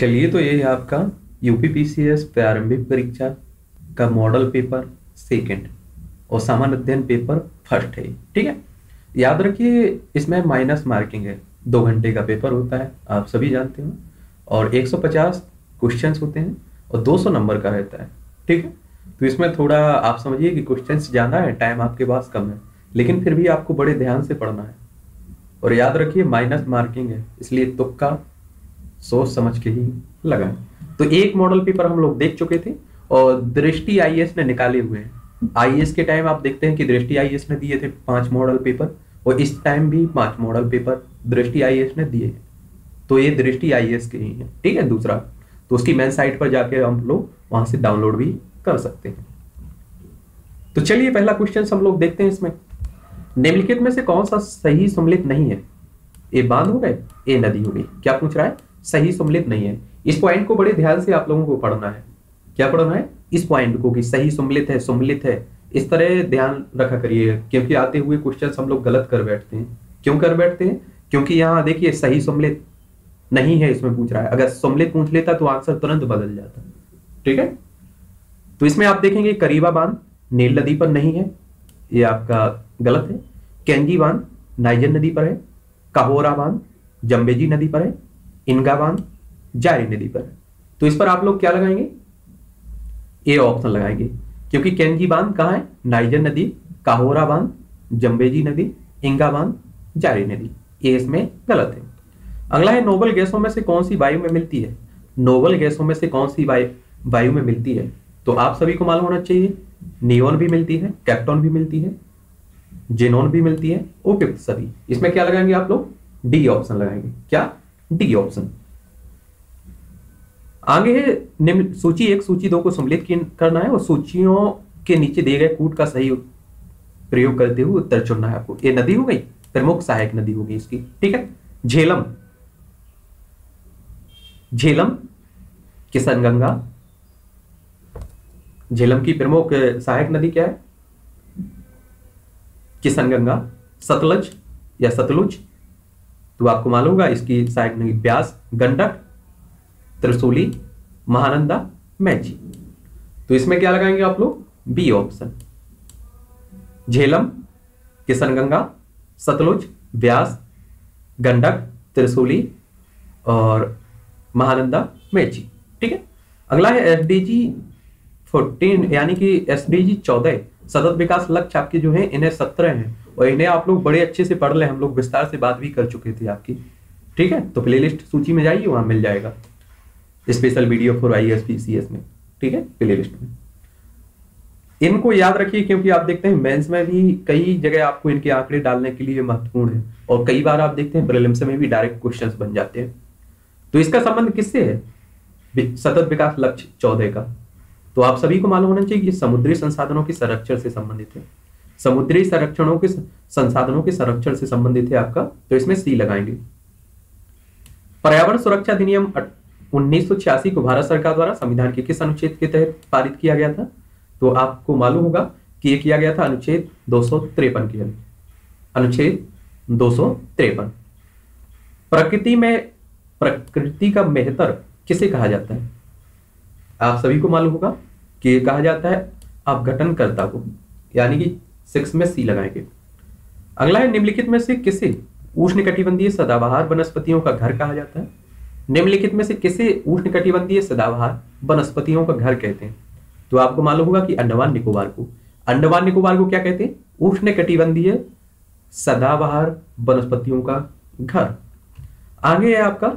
चलिए, तो ये आपका यूपीपीसीएस प्रारंभिक परीक्षा का मॉडल पेपर सेकंड और सामान्य अध्ययन पेपर फर्स्ट है। ठीक है, याद रखिए इसमें माइनस मार्किंग है, 2 घंटे का पेपर होता है, आप सभी जानते हो, और 150 क्वेश्चंस होते हैं और 200 नंबर का रहता है। ठीक है, तो इसमें थोड़ा आप समझिए कि क्वेश्चंस ज़्यादा है, टाइम आपके पास कम है, लेकिन फिर भी आपको बड़े ध्यान से पढ़ना है। और याद रखिए माइनस मार्किंग है, इसलिए तुक्का सोच समझ के ही लगाएं। तो एक मॉडल पेपर हम लोग देख चुके थे और दृष्टि आईएएस ने निकाले हुए हैं। आईएएस के टाइम आप देखते हैं कि दृष्टि आईएएस ने दिए थे 5 मॉडल पेपर और इस टाइम भी 5 मॉडल पेपर दृष्टि आईएएस ने दिए हैं। तो ये दृष्टि आईएएस के ही हैं। ठीक है, दूसरा तो उसकी मेन साइट पर जाके हम लोग वहां से डाउनलोड भी कर सकते हैं। तो चलिए पहला क्वेश्चन हम लोग देखते हैं। इसमें निम्नलिखित में से कौन सा सही सम्मिलित नहीं है? ए बांध हो गए, ए नदी हो गई। क्या पूछ रहा है? सही सम्मिलित नहीं है। इस पॉइंट को बड़े ध्यान से आप लोगों को पढ़ना है। क्या पढ़ना है? इस पॉइंट को कि सही सम्मिलित है, सम्मिलित है, इस तरह ध्यान रखा करिए, क्योंकि आते हुए क्वेश्चन हम लोग गलत कर बैठते हैं। क्यों कर बैठते हैं? क्योंकि यहाँ देखिए सही सम्मिलित नहीं है इसमें पूछ रहा है। अगर सम्मिलित पूछ लेता तो आंसर तुरंत बदल जाता। ठीक है, तो इसमें आप देखेंगे करीबा बांध नील नदी पर नहीं है, ये आपका गलत है। कैंजी बांध नाइजर नदी पर है। काहोरा बांध जम्बेजी नदी पर है। इनका बांध जारी नदी पर है। तो इस पर आप लोग क्या लगाएंगे? ए ऑप्शन लगाएंगे, क्योंकि कैंजी बांध कहाँ है? नाइजर नदी। काहोरा बांध जम्बेजी नदी। इंगा बांध जारी नदी। ये इसमें गलत है। अगला है नोबल गैसों में से कौन सी वायु में मिलती है? नोबल गैसों में से कौन सी वायु में मिलती है? तो आप सभी को मालूम होना चाहिए नियोन भी मिलती है, कैप्टॉन भी मिलती है, जेनोन भी मिलती है, उपयुक्त सभी। इसमें क्या लगाएंगे आप लोग? डी ऑप्शन लगाएंगे। क्या? D option. आगे है निम्न सूची 1, सूची 2 को सम्मिलित करना है और सूचियों के नीचे दिए गए कूट का सही प्रयोग करते हुए उत्तर चुनना है आपको। ये नदी हो गई, प्रमुख सहायक नदी होगी इसकी। ठीक है, झेलम, झेलम, किशनगंगा। झेलम की प्रमुख सहायक नदी क्या है? किशनगंगा। सतलज या सतलुज, तो आपको मालूम होगा इसकी सहायक नदी ब्यास। गंडक, त्रिशूली, महानंदा, मैची। तो इसमें क्या लगाएंगे आप लोग? B option. झेलम, किशनगंगा, सतलुज, ब्यास, गंडक, त्रिशूली और महानंदा, मैची। ठीक है, अगला है SDG 14 यानी कि SDG 14 सतत विकास लक्ष्य आपके जो है इन्हें 17 हैं और इन्हें आप लोग बड़े अच्छे से पढ़ लें, हम लोग विस्तार से बात भी कर चुके थे आपकी। ठीक है, तो प्लेलिस्ट सूची में जाइए, वहां मिल जाएगा special video for IAS PCS में। ठीक है, प्लेलिस्ट में इनको याद रखिए, क्योंकि आप देखते हैं मेंस में भी कई जगह आपको इनके आंकड़े डालने के लिए महत्वपूर्ण है और कई बार आप देखते हैं प्रीलिम्स में भी डायरेक्ट क्वेश्चन बन जाते हैं। तो इसका संबंध किससे है? सतत विकास लक्ष्य 14 का। तो आप सभी को मालूम होना चाहिए कि समुद्री संसाधनों के संरक्षण से संबंधित है। समुद्री संसाधनों के संरक्षण से संबंधित है आपका, तो इसमें सी लगाएंगे। पर्यावरण सुरक्षा अधिनियम 1986 को भारत सरकार द्वारा संविधान के किस अनुच्छेद के तहत पारित किया गया था? तो आपको मालूम होगा कि यह किया गया था अनुच्छेद 253 के तहत। अनुच्छेद 253। प्रकृति का मेहतर किसे कहा जाता है? आप सभी को मालूम होगा कि कहा जाता है अपघटनकर्ता को, यानी कि 6 में सी लगाएंगे। अगला है निम्नलिखित में से किसे उष्णकटिबंधीय सदाबहार वनस्पतियों का घर कहा जाता है? निम्नलिखित में से किसे उष्णकटिबंधीय सदाबहार वनस्पतियों का घर कहते हैं? तो आपको मालूम होगा कि अंडमान निकोबार को। अंडमान निकोबार को क्या कहते हैं? उष्णकटिबंधीय सदाबहार वनस्पतियों का घर। आगे है आपका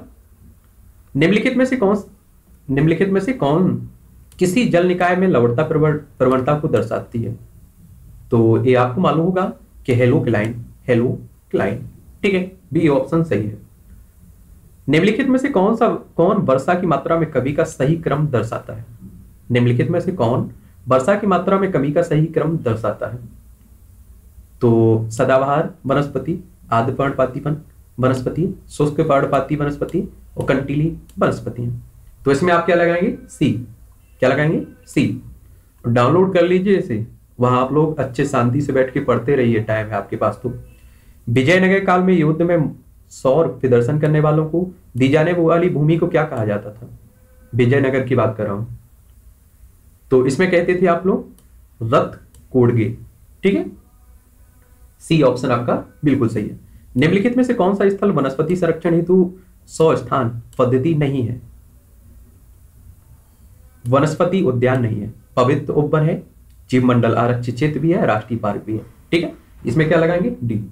निम्नलिखित में से कौन किसी जल निकाय में लवणता प्रवणता को दर्शाती है? तो ये आपको मालूम होगा कि हेलो क्लाइन। ठीक है, बी ऑप्शन सही है। निम्नलिखित में से कौन वर्षा की मात्रा में कमी का सही क्रम दर्शाता है? निम्नलिखित में से कौन वर्षा की मात्रा में कमी का सही क्रम दर्शाता है? तो सदाबहार वनस्पति, आद पर्णपाती वनस्पति, शुष्क पर्णपाती वनस्पति और कंटीली वनस्पति। तो इसमें आप क्या लगाएंगे? सी। क्या लगाएंगे? सी। डाउनलोड कर लीजिए इसे, वहां आप लोग अच्छे शांति से बैठ के पढ़ते रहिए, टाइम है आपके पास। तो विजयनगर काल में युद्ध में सौर प्रदर्शन करने वालों को दी जाने वाली भूमि को क्या कहा जाता था? विजयनगर की बात कर रहा हूँ। तो इसमें कहते थे आप लोग रथ कोडगे। ठीक है, सी ऑप्शन आपका बिल्कुल सही है। निम्नलिखित में से कौन सा स्थल वनस्पति संरक्षण हेतु सौ स्थान पद्धति नहीं है? वनस्पति उद्यान नहीं है, पवित्र उपवन है, जीवमंडल आरक्षित क्षेत्र भी है, राष्ट्रीय पार्क भी है। ठीक है, इसमें क्या लगाएंगे? डी।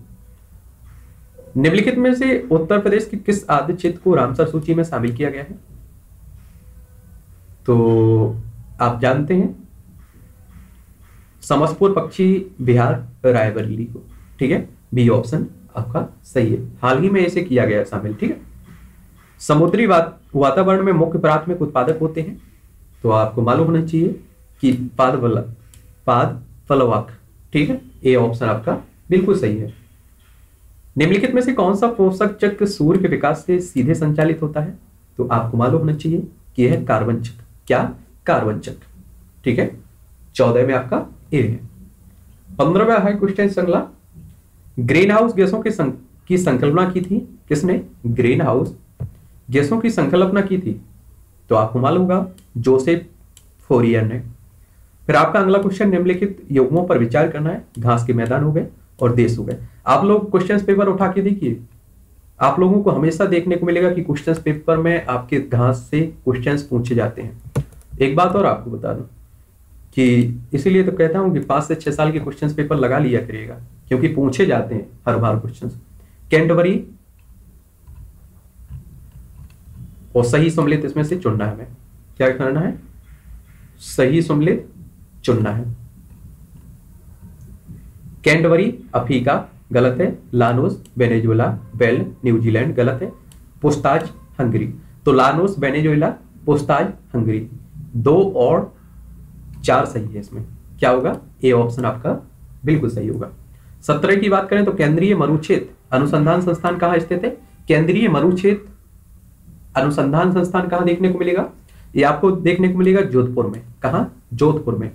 निम्नलिखित में से उत्तर प्रदेश के किस आद्य क्षेत्र को रामसर सूची में शामिल किया गया है? तो आप जानते हैं समस्तपुर, पक्षी बिहार, रायबरेली को। ठीक है, बी ऑप्शन आपका सही है। हाल ही में इसे किया गया शामिल। ठीक है, समुद्री वातावरण में मुख्य प्राथमिक उत्पादक होते हैं। तो आपको मालूम होना चाहिए कि पाद फलवाक। ठीक है, ए ऑप्शन आपका बिल्कुल सही है। निम्नलिखित में से कौन सा पोषक चक्र सूर्य के विकास से सीधे संचालित होता है? तो आपको मालूम होना चाहिए कि यह कार्बन चक्र। क्या? कार्बन चक्र। ठीक है, 14 में आपका ए है। 15वां है क्वेश्चन श्रृंखला, ग्रीन हाउस गैसों की संकल्पना की थी किसने? ग्रीन हाउस गैसों की संकल्पना की थी, तो आपको मालूम होगा जोसेफ फोरियर ने। फिर आपका अगला क्वेश्चन, निम्नलिखित युग्मों पर विचार करना है। घास के मैदान हो गए और देश हो गए। आप लोग क्वेश्चन पेपर उठा के देखिए, आप लोगों को हमेशा देखने को मिलेगा कि क्वेश्चन पेपर में आपके घास से क्वेश्चन पूछे जाते हैं। एक बात और आपको बता दूं कि इसीलिए तो कहता हूं कि 5 से 6 साल के क्वेश्चन पेपर लगा लिया करिएगा, क्योंकि पूछे जाते हैं हर बार क्वेश्चन। कैंडवरी और सही सम्मिलित इसमें से चुनना है। हमें क्या करना है? सही सम्मिलित चुनना है। कैंडवरी अफ्रीका गलत है, लानोस वेनेजुएला, बेल न्यूजीलैंड गलत है, पोस्ताज हंगरी। तो लानोस वेनेजुएला, पोस्ताज हंगरी, 2 और 4 सही है। इसमें क्या होगा? ए ऑप्शन आपका बिल्कुल सही होगा। 17 की बात करें तो केंद्रीय मरुक्षेत्र अनुसंधान संस्थान कहाँ स्थित है? केंद्रीय मरुक्षेत्र अनुसंधान संस्थान कहाँ देखने को मिलेगा? ये आपको देखने को मिलेगा जोधपुर में। कहाँ? जोधपुर में।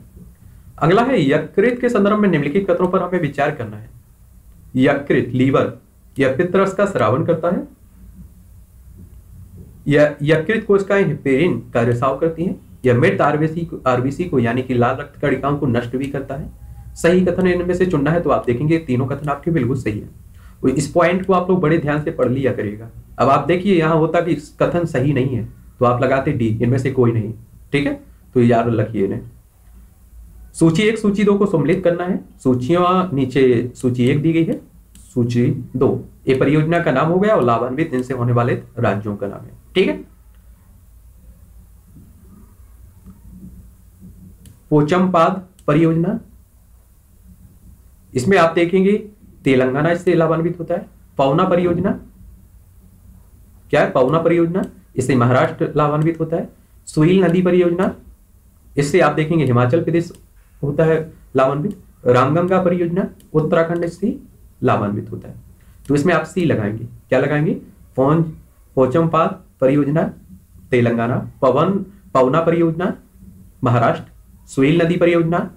अगला है यकृत के संदर्भ में निम्नलिखित कथनों पर हमें विचार करना है। यकृत, लीवर, यह पित्तरस का स्रावन करता है। यकृत कोशिकाएं हिपेरिन का रिसाव करती हैं। यह मृत आरबीसी को यानी कि लाल रक्त कणिकाओं को नष्ट भी करता है। सही कथन इनमें से चुनना है, तो आप देखेंगे तीनों कथन आपके बिल्कुल सही है। इस पॉइंट को आप लोग बड़े ध्यान से पढ़ लिया करिएगा। अब आप देखिए यहाँ होता कि कथन सही नहीं है तो आप लगाते डी, इनमें से कोई नहीं। ठीक है, तो याद रखिए इन्हें। सूची 1 सूची 2 को सम्मिलित करना है। सूचियां नीचे सूची 1 दी गई है, सूची 2। ये परियोजना का नाम हो गया और लाभान्वित इनसे होने वाले राज्यों का नाम है। ठीक है, पोचमपाद परियोजना, इसमें आप देखेंगे तेलंगाना इससे लाभान्वित होता है। पवना परियोजना, क्या है? पवना परियोजना, इससे महाराष्ट्र लाभान्वित होता है। सुईल नदी परियोजना, इससे आप देखेंगे हिमाचल प्रदेश होता है लाभान्वित। रामगंगा परियोजना, उत्तराखंड से लाभान्वित होता है। तो इसमें आप सी लगाएंगे। क्या लगाएंगे? पोचमपाद परियोजना तेलंगाना, पवना परियोजना महाराष्ट्र, सुईल नदी परियोजना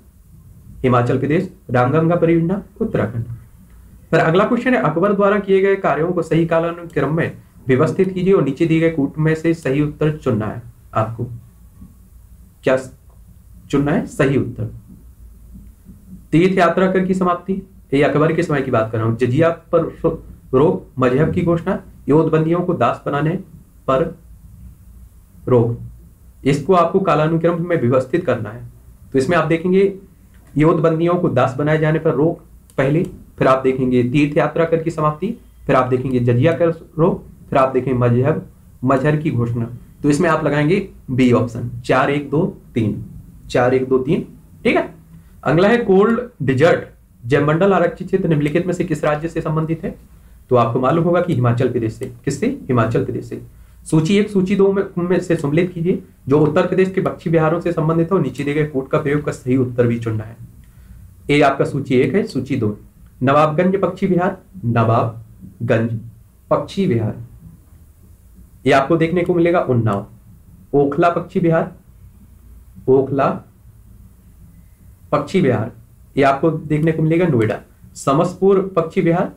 हिमाचल प्रदेश, रामगंगा परियोजना उत्तराखंड। फिर अगला क्वेश्चन है, अकबर द्वारा किए गए कार्यों को सही कालानुक्रम में व्यवस्थित कीजिए और नीचे दिए गए कूट में से सही उत्तर चुनना है। आपको क्या चुनना है? सही उत्तर। तीर्थ यात्रा कर की समाप्ति, ये अकबर के समय की बात कर रहा हूं। जजिया पर रोक, मजहब की घोषणा, योद्धबंदियों को दास बनाने पर रोक, इसको आपको कालानुक्रम में व्यवस्थित करना है। तो इसमें आप देखेंगे योद्धबंदियों को दास बनाए जाने पर रोक पहले, फिर आप देखेंगे तीर्थ यात्रा कर की समाप्ति, फिर आप देखेंगे जजिया कर रोक, फिर आप देखेंगे मजहब की घोषणा। तो इसमें आप लगाएंगे बी ऑप्शन, 4, 1, 2, 3, 4, 1, 2, 3। ठीक है, अगला है कोल्ड डिजर्ट जयमंडल आरक्षित क्षेत्र निम्नलिखित में से किस राज्य से संबंधित है? तो आपको मालूम होगा कि हिमाचल प्रदेश से। किससे? हिमाचल प्रदेश से। सूची 1 सूची 2 में से सम्मिलित कीजिए जो उत्तर प्रदेश के पक्षी बिहारों से संबंधित है और नीचे दिए गए कोट का प्रयोग का सही उत्तर भी चुनना है। ए आपका सूची 1 है, सूची 2 नवाबगंज पक्षी विहार, नवाबगंज पक्षी विहार, ये आपको देखने को मिलेगा उन्नाव। ओखला पक्षी विहार, ओखला पक्षी विहार, ये आपको देखने को मिलेगा नोएडा। समस्तपुर पक्षी विहार,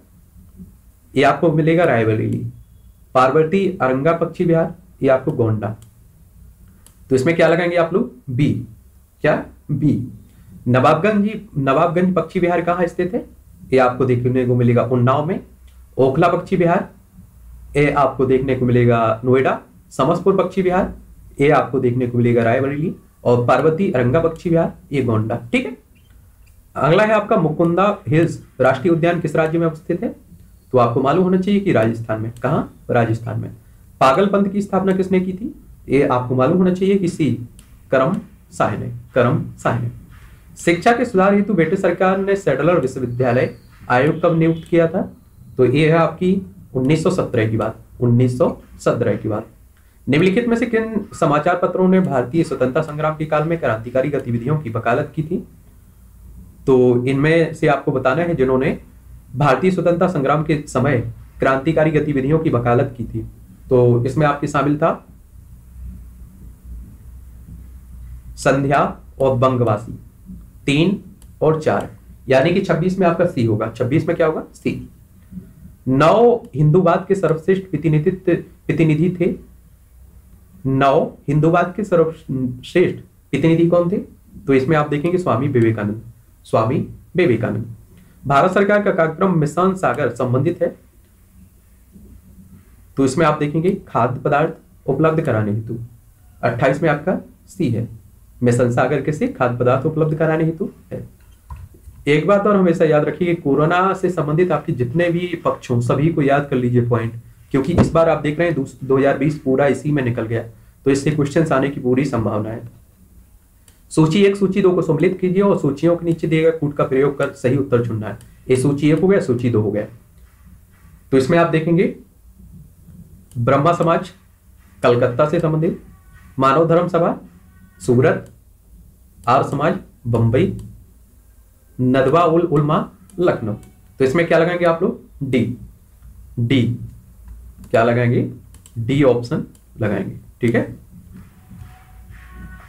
ये आपको मिलेगा रायबरेली। पार्वती अरंगा पक्षी विहार ये आपको गोंडा। तो इसमें क्या लगाएंगे आप लोग? बी। क्या? बी। नवाबगंज पक्षी विहार कहाँ स्थित है? ये आपको देखने को मिलेगा उन्नाव में। ओखला पक्षी विहार ये आपको देखने को मिलेगा नोएडा। समस्तपुर पक्षी विहार ये आपको देखने को मिलेगा रायबरेली। और पार्वती अरंगा पक्षी विहार ये गोंडा। ठीक है, अगला है आपका मुकुंदा हिल्स राष्ट्रीय उद्यान किस राज्य में अवस्थित है? तो आपको मालूम होना चाहिए कि राजस्थान में। कहाँ? राजस्थान में। पागलपंत की स्थापना किसने की थी? ये आपको मालूम होना चाहिए कि सी, करम शाह ने। करम शाह ने। शिक्षा के सुधार हेतु ब्रिटिश सरकार ने सेडलर विश्वविद्यालय आयोग कब नियुक्त किया था? तो ये है आपकी 1917 की बात। 1917 की बात। निम्नलिखित में से किन समाचार पत्रों ने भारतीय स्वतंत्रता संग्राम के काल में क्रांतिकारी गतिविधियों की वकालत की थी? तो इनमें से आपको बताना है जिन्होंने भारतीय स्वतंत्रता संग्राम के समय क्रांतिकारी गतिविधियों की वकालत की थी। तो इसमें आपके शामिल था संध्या और बंगवासी, 3 और 4, यानी कि 26 में आपका सी होगा। 26 में क्या होगा? सी। 9 हिंदूवाद के सर्वश्रेष्ठ प्रतिनिधि थे। 9 हिंदूवाद के सर्वश्रेष्ठ प्रतिनिधि कौन थे? तो इसमें आप देखेंगे स्वामी विवेकानंद। स्वामी विवेकानंद। भारत सरकार का कार्यक्रम मिशन सागर संबंधित है। तो इसमें आप देखेंगे खाद्य पदार्थ उपलब्ध कराने हेतु। 28 में आपका सी है। मिशन सागर किसे? खाद्य पदार्थ उपलब्ध कराने हेतु है। एक बात और हमेशा याद रखिए, कोरोना से संबंधित आपके जितने भी पक्ष हों सभी को याद कर लीजिए पॉइंट, क्योंकि इस बार आप देख रहे हैं 2020 पूरा इसी में निकल गया, तो इससे क्वेश्चन आने की पूरी संभावना है। सूची 1 सूची 2 को सम्मिलित कीजिए और सूचियों के नीचे दिए गए कूट का प्रयोग कर सही उत्तर चुनना है। ये सूची 1 हो गया, सूची 2 हो गया। तो इसमें आप देखेंगे ब्रह्मा समाज कलकत्ता से संबंधित, मानव धर्म सभा सूरत, आर समाज बंबई, नदवा उल उलमा लखनऊ। तो इसमें क्या लगाएंगे आप लोग? डी। डी क्या लगाएंगे? डी ऑप्शन लगाएंगे। ठीक है,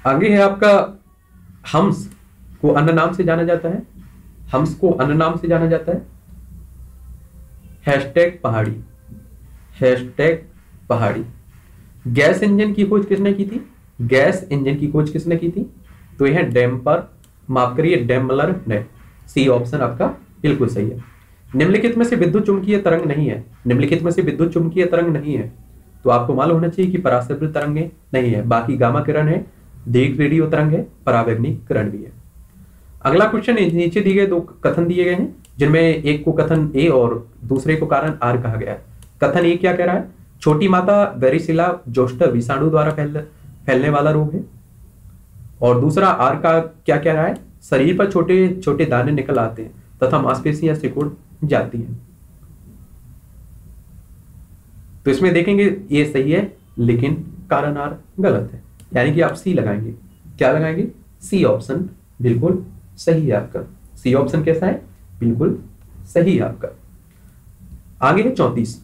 आगे है आपका हम्स को अन्य नाम से जाना जाता है। हम्स को अन्य नाम से जाना जाता है हैशटैग पहाड़ी। हैशटैग पहाड़ी। गैस इंजन की खोज किसने की थी? गैस इंजन की खोज किसने की थी? तो यह डैम पर माफ करिए डैमलर ने। सी ऑप्शन आपका बिल्कुल सही है। निम्नलिखित में से विद्युत चुंबकीय तरंग नहीं है। निम्नलिखित में से विद्युत चुंबकीय तरंग नहीं है, तो आपको मालूम होना चाहिए कि परासैर तरंगें नहीं है, बाकी गामा किरण है, दीर्घ रेडियो तरंग है, परावैगनी किरण भी है। अगला क्वेश्चन, नीचे दिए गए 2 कथन दिए गए हैं, जिनमें एक को कथन ए और दूसरे को कारण आर कहा गया है। कथन ए क्या कह रहा है? छोटी माता वेरिसिला जोस्टर विषाणु द्वारा फैलने वाला रोग है। और दूसरा आर का क्या कह रहा है? शरीर पर छोटे छोटे दाने निकल आते हैं तथा मांसपेशियां सिकुड़ जाती हैं। तो इसमें देखेंगे ये सही है, लेकिन कारण आर गलत है, यानी कि आप सी लगाएंगे। क्या लगाएंगे? सी ऑप्शन बिल्कुल सही है आपका। सी ऑप्शन कैसा है? बिल्कुल सही है आपका। आगे है 34,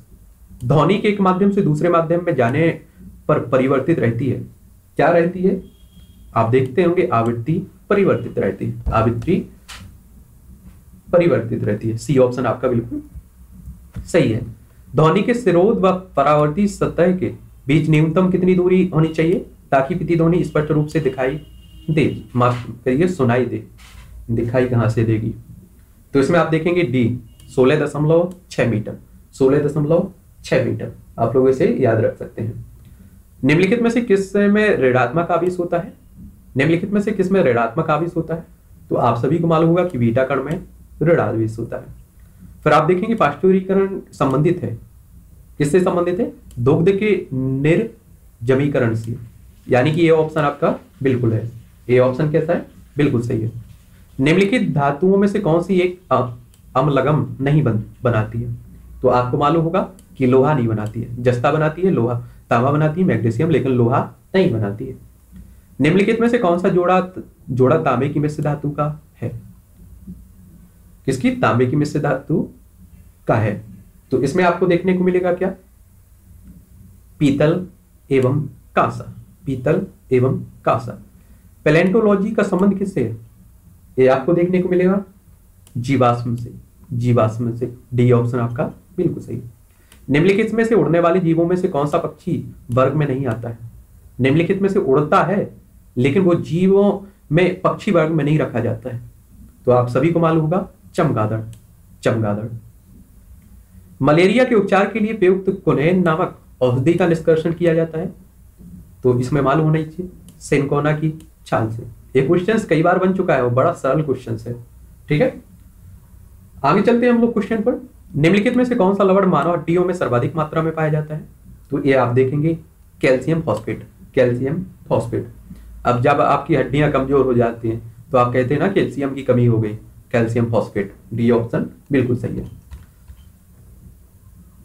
ध्वनि के एक माध्यम से दूसरे माध्यम में जाने पर परिवर्तित रहती है। क्या रहती है? आप देखते होंगे आवृत्ति परिवर्तित रहती है। आवृत्ति परिवर्तित रहती है। सी ऑप्शन आपका बिल्कुल सही है। ध्वनि के स्रोत व परावर्ती सतह के बीच न्यूनतम कितनी दूरी होनी चाहिए ताकि प्रतिध्वनि स्पष्ट रूप से दिखाई दे, माफ करिए सुनाई दे, दिखाई कहां से देगी? तो इसमें आप देखेंगे डी 16.6 मीटर। 16.6 मीटर आप लोग इसे याद रख सकते हैं। निम्नलिखित में से किस में ऋणात्मक आवेश होता है? निम्नलिखित में से किस में ऋणात्मक आवेश होता है? तो आप सभी को मालूम होगा कि बीटा कण में ऋण आवेश होता है। फिर आप देखेंगे पाश्चुरीकरण संबंधित है। किससे संबंधित है? दुग्ध के निर्जमीकरण से, यानी कि ये ऑप्शन आपका बिल्कुल है। ये ऑप्शन कैसा है? बिल्कुल सही है। निम्नलिखित धातुओं में से कौन सी एक अम्लगम नहीं बनाती है? तो आपको मालूम होगा कि लोहा नहीं बनाती है। जस्ता बनाती है, लोहा, तांबा बनाती है, मैग्नीशियम, लेकिन लोहा नहीं बनाती है। निम्नलिखित में से कौन सा जोड़ा तांबे की मिश्र धातु का है? किसकी? तांबे की मिश्र धातु का है। तो इसमें आपको देखने को मिलेगा क्या? पीतल एवं कांसा। पीतल एवं कांसा। पैलेंटोलॉजी का संबंध किससे है? ये आपको देखने को मिलेगा जीवाश्म से। जीवाश्म से। डी ऑप्शन आपका बिल्कुल सही। निम्नलिखित में से उड़ने वाले जीवों में से कौन सा पक्षी वर्ग में नहीं आता है? निम्नलिखित में से उड़ता है लेकिन वो जीवों में पक्षी वर्ग में नहीं रखा जाता है, तो आप सभी को मालूम होगा चमगादड़। चमगादड़ मलेरिया के उपचार के लिए प्रयुक्त कोनेन नामक औषधि का निष्कर्षण किया जाता है, तो इसमें मालूम होना चाहिए सिनकोना की छाल से। ये क्वेश्चन कई बार बन चुका है और बड़ा सरल क्वेश्चन है, ठीक है। आगे चलते हैं हम लोग क्वेश्चन पर। निम्नलिखित में से कौन सा लवण मानव हड्डियों में सर्वाधिक मात्रा में पाया जाता है? तो ये आप देखेंगे कैल्शियम फॉस्फेट। Calcium phosphate. अब जब आपकी हड्डियां कमजोर हो जाती हैं तो आप कहते हैं ना कैल्शियम की कमी हो गई, कैल्शियम फॉस्फेट। डी ऑप्शन बिल्कुल सही है।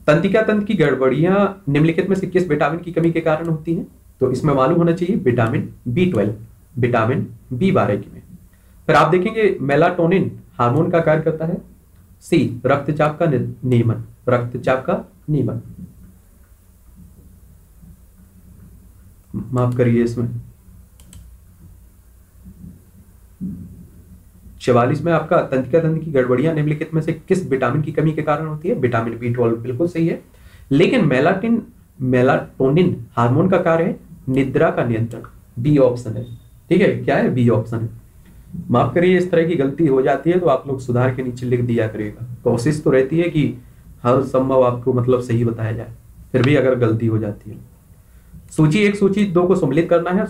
तंत्रिका तंत्र की गड़बड़ियां निम्नलिखित में से किस विटामिन की कमी के कारण होती है? तो इसमें मालूम होना चाहिए विटामिन B12, विटामिन B12 की में। फिर आप देखेंगे मेलाटोनिन हार्मोन का कार्य करता है। सी रक्तचाप का नियमन, रक्तचाप का नियमन। माफ करिए इसमें 44 में आपका तंत्रिका तंत्र की गड़बड़ियां निम्नलिखित में से किस विटामिन की कमी के कारण होती है? विटामिन B12 बिल्कुल सही है। लेकिन मेलाटोनिन हार्मोन का कार्य है निद्रा का नियंत्रण। बी ऑप्शन है, ठीक है। क्या है? बी ऑप्शन है। माफ करिए इस तरह की गलती हो जाती है तो आप लोग सुधार के नीचे लिख दिया करिएगा। कोशिश तो रहती है कि हर संभव आपको मतलब सही बताया जाए, फिर भी अगर गलती हो जाती है। सूची 1 सूची 2 को सम्मिलित करना है।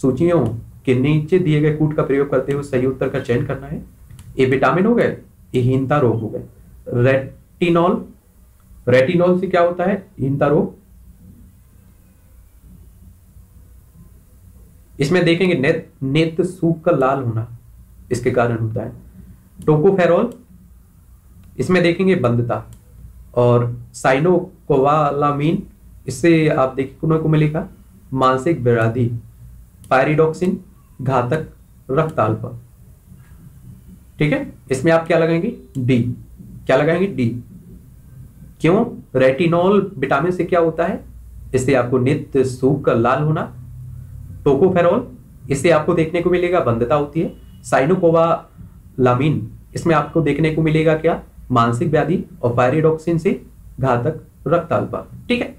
सूचियों के नीचे दिए गए कूट का प्रयोग करते हुए सही उत्तर का चयन करना है। ए विटामिन हो गए, ए हीनता रोग हो गए। रेटिनॉल, रेटिनॉल से क्या होता है? हीनता रोग। इसमें देखेंगे नेत्र सूख का लाल होना इसके कारण होता है। टोकोफेरोल, इसमें देखेंगे बंधता। और साइनोकोवालामीन, इससे आप देखने को मिलेगा मानसिक व्याधि। पायरिडॉक्सिन घातक रक्ताल्प, ठीक है। इसमें आप क्या लगाएंगे? डी। क्या लगाएंगे? डी। क्यों? रेटिनॉल विटामिन से क्या होता है? इससे आपको नेत्र सूख का लाल होना। टोकोफेरोल, इससे आपको देखने को मिलेगा बंधता होती है। साइनोकोवालामीन, इसमें आपको देखने को मिलेगा क्या? मानसिक व्याधि। और पायरिडॉक्सिन से घातक रक्ताल्पा, ठीक है।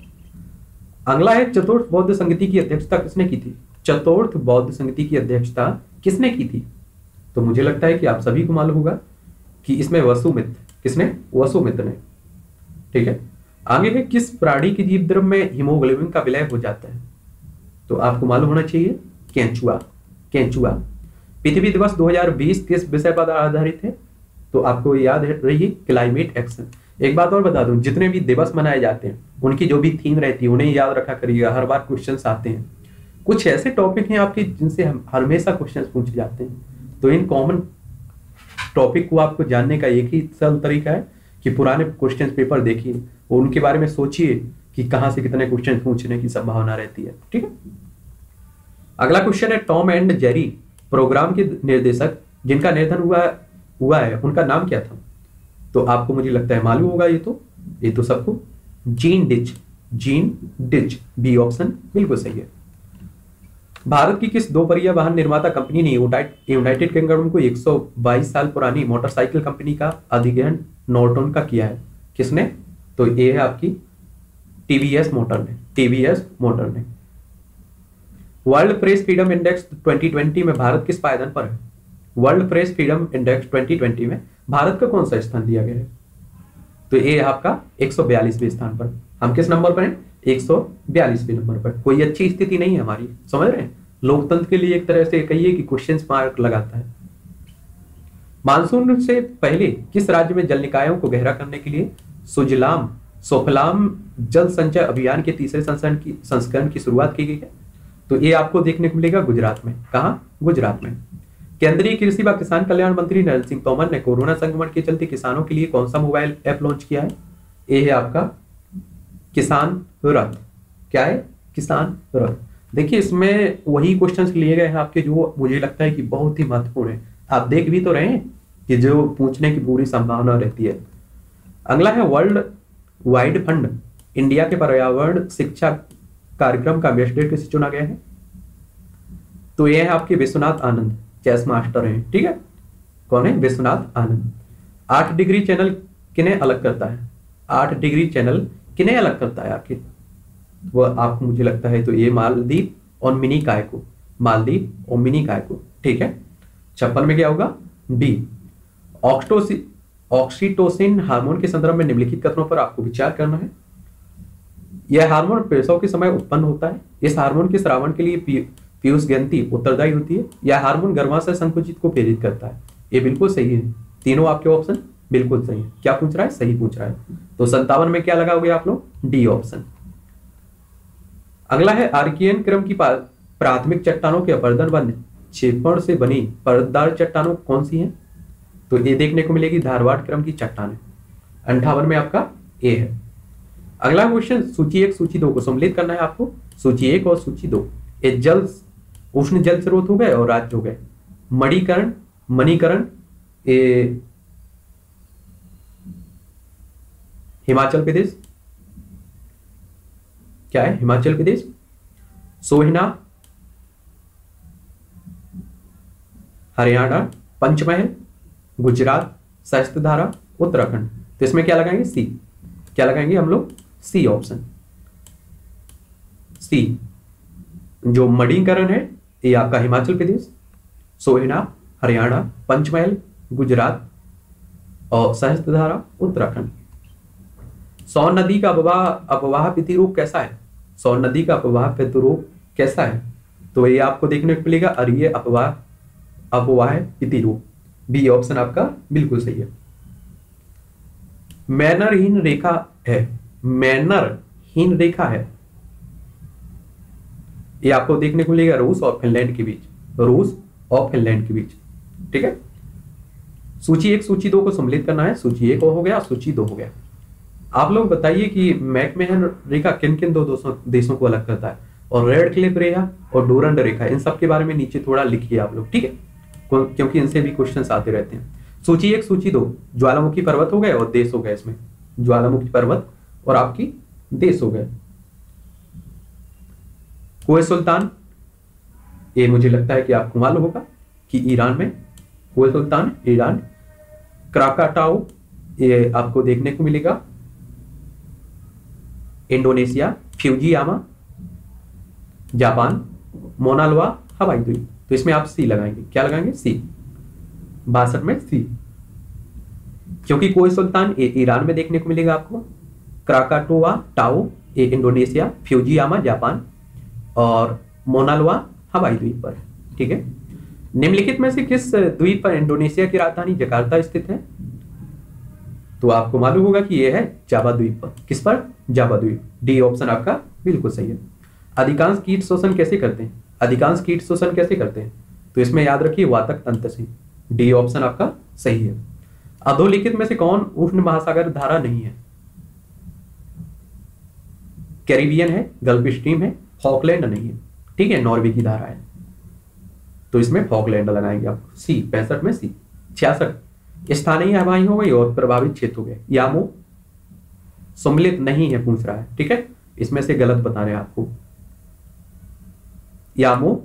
अगला है चतुर्थ बौद्ध संगति की अध्यक्षता किसने की थी? चतुर्थ बौद्ध संगति की अध्यक्षता किसने की थी? तो मुझे लगता है कि आप सभी को मालूम होगा कि इसमें वसुमित्र। किसने? वसुमित्र ने, ठीक है। आगे है किस प्राणी के जीव द्रव्य में हीमोग्लोबिन का विलय हो जाता है? तो आपको मालूम होना चाहिए केंचुआ। केंचुआ। पृथ्वी दिवस 2020 किस विषय पर आधारित है? तो आपको याद रही क्लाइमेट एक्शन। एक बात और बता दूं, जितने भी दिवस मनाए जाते हैं उनकी जो भी थीम रहती है उन्हें याद रखा करिएगा। हर बार क्वेश्चंस आते हैं। कुछ ऐसे टॉपिक हैं आपके जिनसे हमेशा क्वेश्चंस पूछे जाते हैं, तो इन कॉमन टॉपिक को आपको जानने का एक ही सरल तरीका है कि पुराने क्वेश्चन पेपर देखिए और उनके बारे में सोचिए कि कहां से कितने क्वेश्चन पूछने की संभावना रहती है, ठीक है। अगला क्वेश्चन है टॉम एंड जेरी प्रोग्राम के निर्देशक जिनका निधन हुआ है उनका नाम क्या था? तो आपको मुझे लगता है मालूम होगा, ये तो सबको, जीन डिच। जीन डिच। बी ऑप्शन बिल्कुल सही है। भारत की किस दो पहिया वाहन निर्माता कंपनी ने यूनाइटेड किंगडम को 122 साल पुरानी मोटरसाइकिल कंपनी का अधिग्रहण नॉर्टन का किया है? किसने? तो ये है आपकी टीवीएस मोटर ने। टीवीएस मोटर ने। वर्ल्ड प्रेस फ्रीडम इंडेक्स 2020 में भारत किस पायदान पर है? वर्ल्ड प्रेस फ्रीडम इंडेक्स 2020 में भारत का कौन सा स्थान दिया गया है? तो ये आपका 142वें स्थान पर। हम किस नंबर पर हैं? 142वें नंबर पर। कोई अच्छी स्थिति नहीं है हमारी, समझ रहे हैं। लोकतंत्र के लिए एक तरह से कहिए कि क्वेश्चन मार्क लगाता है। मानसून से पहले किस राज्य में जल निकायों को गहरा करने के लिए सुजलाम सोफलाम जल संचय अभियान के तीसरे संस्करण की शुरुआत की गई है? तो ये आपको देखने को मिलेगा गुजरात में। कहाँ? गुजरात में। केंद्रीय कृषि व किसान कल्याण मंत्री नरेंद्र सिंह तोमर ने कोरोना संक्रमण के चलते किसानों के लिए कौन सा मोबाइल ऐप लॉन्च किया है? ये है आपका किसान रथ। क्या है? किसान रथ। देखिए इसमें वही क्वेश्चन लिए गए हैं आपके जो मुझे लगता है कि बहुत ही महत्वपूर्ण है। आप देख भी तो रहे हैं कि जो पूछने की पूरी संभावना रहती है। अगला है वर्ल्ड वाइड फंड इंडिया के पर्यावरण शिक्षा कार्यक्रम का एम्बेसडर किसे चुना गया है? तो यह है आपके विश्वनाथ आनंद, चेस मास्टर हैं, ठीक है। कौन है? विश्वनाथ आनंद। 8 डिग्री चैनल किन्हें अलग करता है? 8 डिग्री चैनल किन्हें अलग करता है आपके, वह आपको मुझे लगता है तो ये मालदीप और मिनी काय को, मालदीप और मिनी काय को, ठीक है। 56 में क्या होगा, डी ऑक्सीटोसिन हार्मोन के संदर्भ में निम्नलिखित कथनों पर आपको विचार करना है। यह हार्मोन प्रसव के समय उत्पन्न होता है। इस हार्मोन के स्रावन के लिए पीयूष ग्रंथि उत्तरदायी होती है। यह हार्मोन गर्भाशय संकुचित को प्रेरित करता है। ये बिल्कुल सही है, तीनों आपके ऑप्शन बिल्कुल सही है। क्या पूछ रहा है, सही पूछ रहा है। तो 57 में क्या लगाओगे आप लोग, डी ऑप्शन। अगला है आर्कियन क्रम की प्राथमिक चट्टानों के अपरदन व निक्षेपण से बनी परतदार चट्टानों कौन सी हैं? तो ये देखने को मिलेगी धारवाड़ क्रम की चट्टान। 58 में आपका ए है। अगला क्वेश्चन सूची 1 सूची 2 को सम्मिलित करना है आपको। सूची 1 और सूची 2 ये जल उष्ण जल स्रोत हो गए और राज्य हो गए। मणिकरण हिमाचल प्रदेश, क्या है हिमाचल प्रदेश। सोहिना हरियाणा, पंचमहल गुजरात, सहस्त्रधारा उत्तराखंड। तो इसमें क्या लगाएंगे, सी। क्या लगाएंगे हम लोग, सी ऑप्शन, सी। जो मणिकरण है ये आपका हिमाचल प्रदेश, सोहिना हरियाणा, पंचमहल गुजरात और सहस्त्रधारा उत्तराखंड। सौन नदी का अपवाह प्रतिरूप कैसा है, सौन नदी का अपवाह प्रतिरूप कैसा है? तो ये आपको देखने को मिलेगा अरिये अपवाह प्रतिरूप। बी ऑप्शन आपका बिल्कुल सही है। मैनरहीन रेखा है, मैनरहीन रेखा है, ये आपको देखने को मिलेगा रूस और फिनलैंड के बीच, रूस और फिनलैंड के बीच, ठीक है। सूची 1 सूची 2 को सम्मिलित करना है। सूची 1 हो गया, सूची 2 हो गया। आप लोग बताइए कि मैकमेहन रेखा किन किन दो देशों को अलग करता है, और रेड क्लिफ रेखा और डोरंड रेखा, इन सब के बारे में नीचे थोड़ा लिखिए आप लोग, ठीक है, क्योंकि इनसे भी क्वेश्चन आते रहते हैं। सूची 1 सूची 2 ज्वालामुखी पर्वत हो गए और देश हो गए, इसमें ज्वालामुखी पर्वत और आपकी देश हो गए। कुए सुल्तान, ये मुझे लगता है कि आपको मालूम होगा कि ईरान में कुए सुल्तान, ईरान। क्राकाटाओ, ये आपको देखने को मिलेगा इंडोनेशिया। Fujiyama Japan. मोनालवा हवाई द्वीप। तो इसमें आप सी लगाएंगे। क्या लगाएंगे, सी। 62 में सी, क्योंकि कुए सुल्तान ये ईरान में देखने को मिलेगा आपको। क्राकाटोआ टाओ ये इंडोनेशिया, फ्यूजियामा जापान और मोनालवा हवाई द्वीप पर, ठीक है। निम्नलिखित में से किस द्वीप पर इंडोनेशिया की राजधानी जकार्ता स्थित है? तो आपको मालूम होगा कि यह है जावा द्वीप पर। किस पर, जावा द्वीप। डी ऑप्शन आपका बिल्कुल सही है। अधिकांश कीट शोषण कैसे करते हैं, अधिकांश कीट शोषण कैसे करते हैं? तो इसमें याद रखिए वातक तंत्र से। डी ऑप्शन आपका सही है। अधोलिखित में से कौन उष्ण महासागर धारा नहीं है? कैरिबियन है, गल्फ स्ट्रीम है, फॉकलैंड नहीं है, ठीक है, नॉर्वे की धारा है, तो इसमें फॉकलैंड लगाएंगे आप। सी 65 में सी। 66 स्थानीय हवाएं हो गई और प्रभावित क्षेत्र हो गए। यामो सम्मिलित नहीं है पूछ रहा है, ठीक है, इसमें से गलत बता रहे हैं आपको। यामो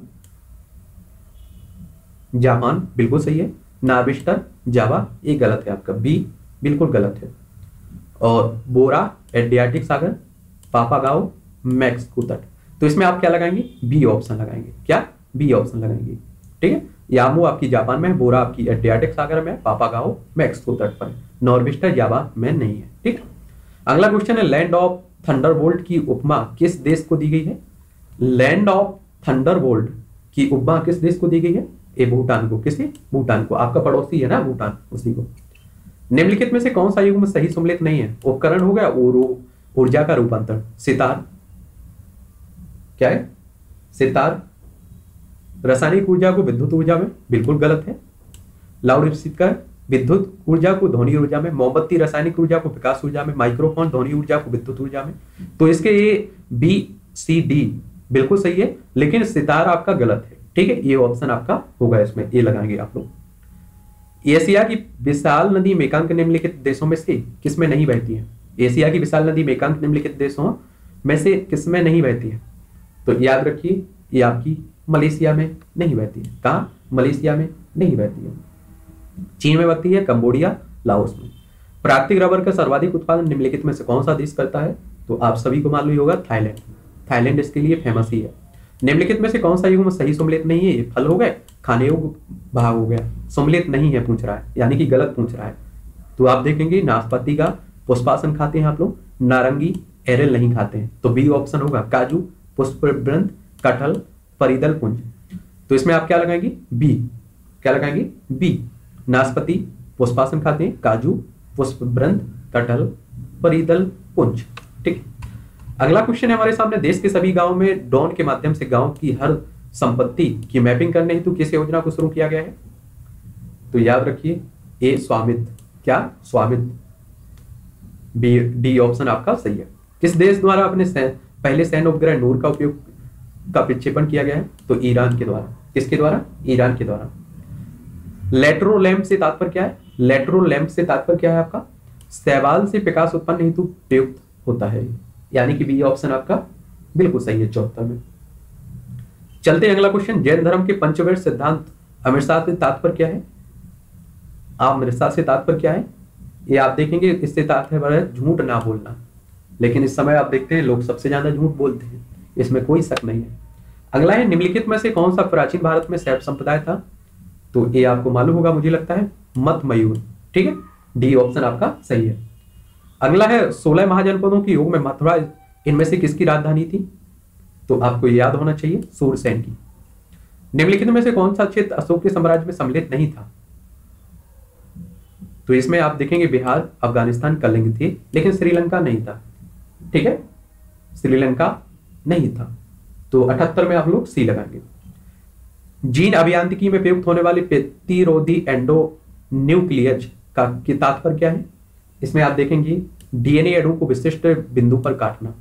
जापान बिल्कुल सही है। नार्विस्टर जावा ये गलत है आपका, बी बिल्कुल गलत है। और बोरा एड्रियाटिक सागर, पापागाओ मैक्सिको तट। तो इसमें आप क्या लगाएंगे, बी ऑप्शन लगाएंगे। क्या, बी ऑप्शन लगाएंगे, ठीक है। यामो आपकी जापान में है, बोरा आपकी एड्रियाटिक सागर में, पापागाओ मैक्सिको तट पर, नॉर्विस्टर जावा में नहीं है, ठीक। अगला क्वेश्चन है लैंड ऑफ थंडरबोल्ट की उपमा किस देश को दी गई है? लैंड ऑफ थंडरबोल्ट की उपमा किस देश को दी गई है? ये भूटान को। किसे, भूटान को, आपका पड़ोसी है ना भूटान, उसी को। निम्नलिखित में से कौन सा युग्म सही सम्मिलित नहीं है? उपकरण हो गया, ऊर्जा का रूपांतरण, सितार, क्या है सितार, रासायनिक ऊर्जा को विद्युत ऊर्जा में, बिल्कुल गलत है। लाउड स्पीकर विद्युत ऊर्जा को ध्वनि ऊर्जा में, मोमबत्ती रासायनिक ऊर्जा को विकास ऊर्जा में, माइक्रोफोन ध्वनि ऊर्जा को विद्युत ऊर्जा में। तो इसके ये बी सी डी बिल्कुल सही है, लेकिन सितार आपका गलत है, ठीक है, ये ऑप्शन आपका होगा, इसमें ये लगाएंगे आप लोग। एशिया की विशाल नदी मेकांग निम्नलिखित देशों में से किसमें नहीं बहती है? एशिया की विशाल नदी मेकांग निम्नलिखित देशों में से किसमें नहीं बहती है? तो याद रखिए ये आपकी मलेशिया में नहीं बहती है। कहाँ, मलेशिया में नहीं बहती है। चीन में बहती है, कंबोडिया, लाओस में। प्राकृतिक रबर का सर्वाधिक उत्पादन निम्नलिखित में से कौन सा देश करता है? तो आप सभी को मालूम ही होगा थाईलैंड। थाईलैंड इसके लिए फेमस ही है। निम्नलिखित में से कौन सा युग्म सही सम्मिलित नहीं है? ये फल हो गए, खाने योग्य भाग हो गया। सम्मिलित नहीं है पूछ रहा है, यानी कि गलत पूछ रहा है। तो आप देखेंगे नाशपाती का पुष्पासन खाते हैं आप लोग, नारंगी एरल नहीं खाते हैं, तो बी ऑप्शन होगा काजू, पुष्पवृंद, कटहल, परिदल पुंज। तो इसमें आप क्या लगाएंगे? बी। क्या लगाएंगे? बी। नाशपाती पुष्पासन खाते हैं, काजू, पुष्पवृंद, कटहल, परिदल पुंज। ठीक। अगला क्वेश्चन है हमारे सामने, देश के सभी गांव में ड्रोन के माध्यम से गांव की हर संपत्ति की मैपिंग करने हेतु किस योजना को शुरू किया गया है? तो याद रखिए ए स्वामित्व। क्या? स्वामित्व। बी डी ऑप्शन आपका सही है। किस देश द्वारा अपने पहले सैन्य उपग्रह नूर का उपयोग का प्रक्षेपण किया गया है? तो ईरान के द्वारा। किसके द्वारा? ईरान के द्वारा। लेटरो लैंप से तात्पर्य क्या है? लेटरो लैंप से तात्पर्य क्या है आपका? शैवाल से प्रकाश उत्पन्न हेतु प्रयुक्त होता है, यानी कि बी ऑप्शन आपका बिल्कुल सही है 74 में। चलते हैं अगला क्वेश्चन, जैन धर्म के पंचवेद सिद्धांत अमृतसर से तात्पर्य क्या है? अमृतसर से तात्पर्य क्या है? ये आप देखेंगे इससे तात्पर्य झूठ ना बोलना, लेकिन इस समय आप देखते हैं लोग सबसे ज्यादा झूठ बोलते हैं, इसमें कोई शक नहीं है। अगला है, निम्नलिखित में से कौन सा प्राचीन भारत में शैव संप्रदाय था? तो ये आपको मालूम होगा मुझे लगता है, मत मयूर। ठीक है, डी ऑप्शन आपका सही है। अगला है, 16 महाजनपदों के योग में मथुरा इनमें से किसकी राजधानी थी? तो आपको याद होना चाहिए सूरसेन की। निम्नलिखित में से कौन सा क्षेत्र अशोक के साम्राज्य में सम्मिलित नहीं था? तो इसमें आप देखेंगे बिहार, अफगानिस्तान का लिंग थे, लेकिन श्रीलंका नहीं था। ठीक है, श्रीलंका नहीं था, तो 78 में आप लोग सी लगाएंगे। जीन अभियांत्रिकी में प्रयुक्त होने वाले प्रतिरोधी एंडो न्यूक्लियज का तात्पर्य क्या है? इसमें आप देखेंगे डीएनए अणु को विशिष्ट बिंदु पर काटना।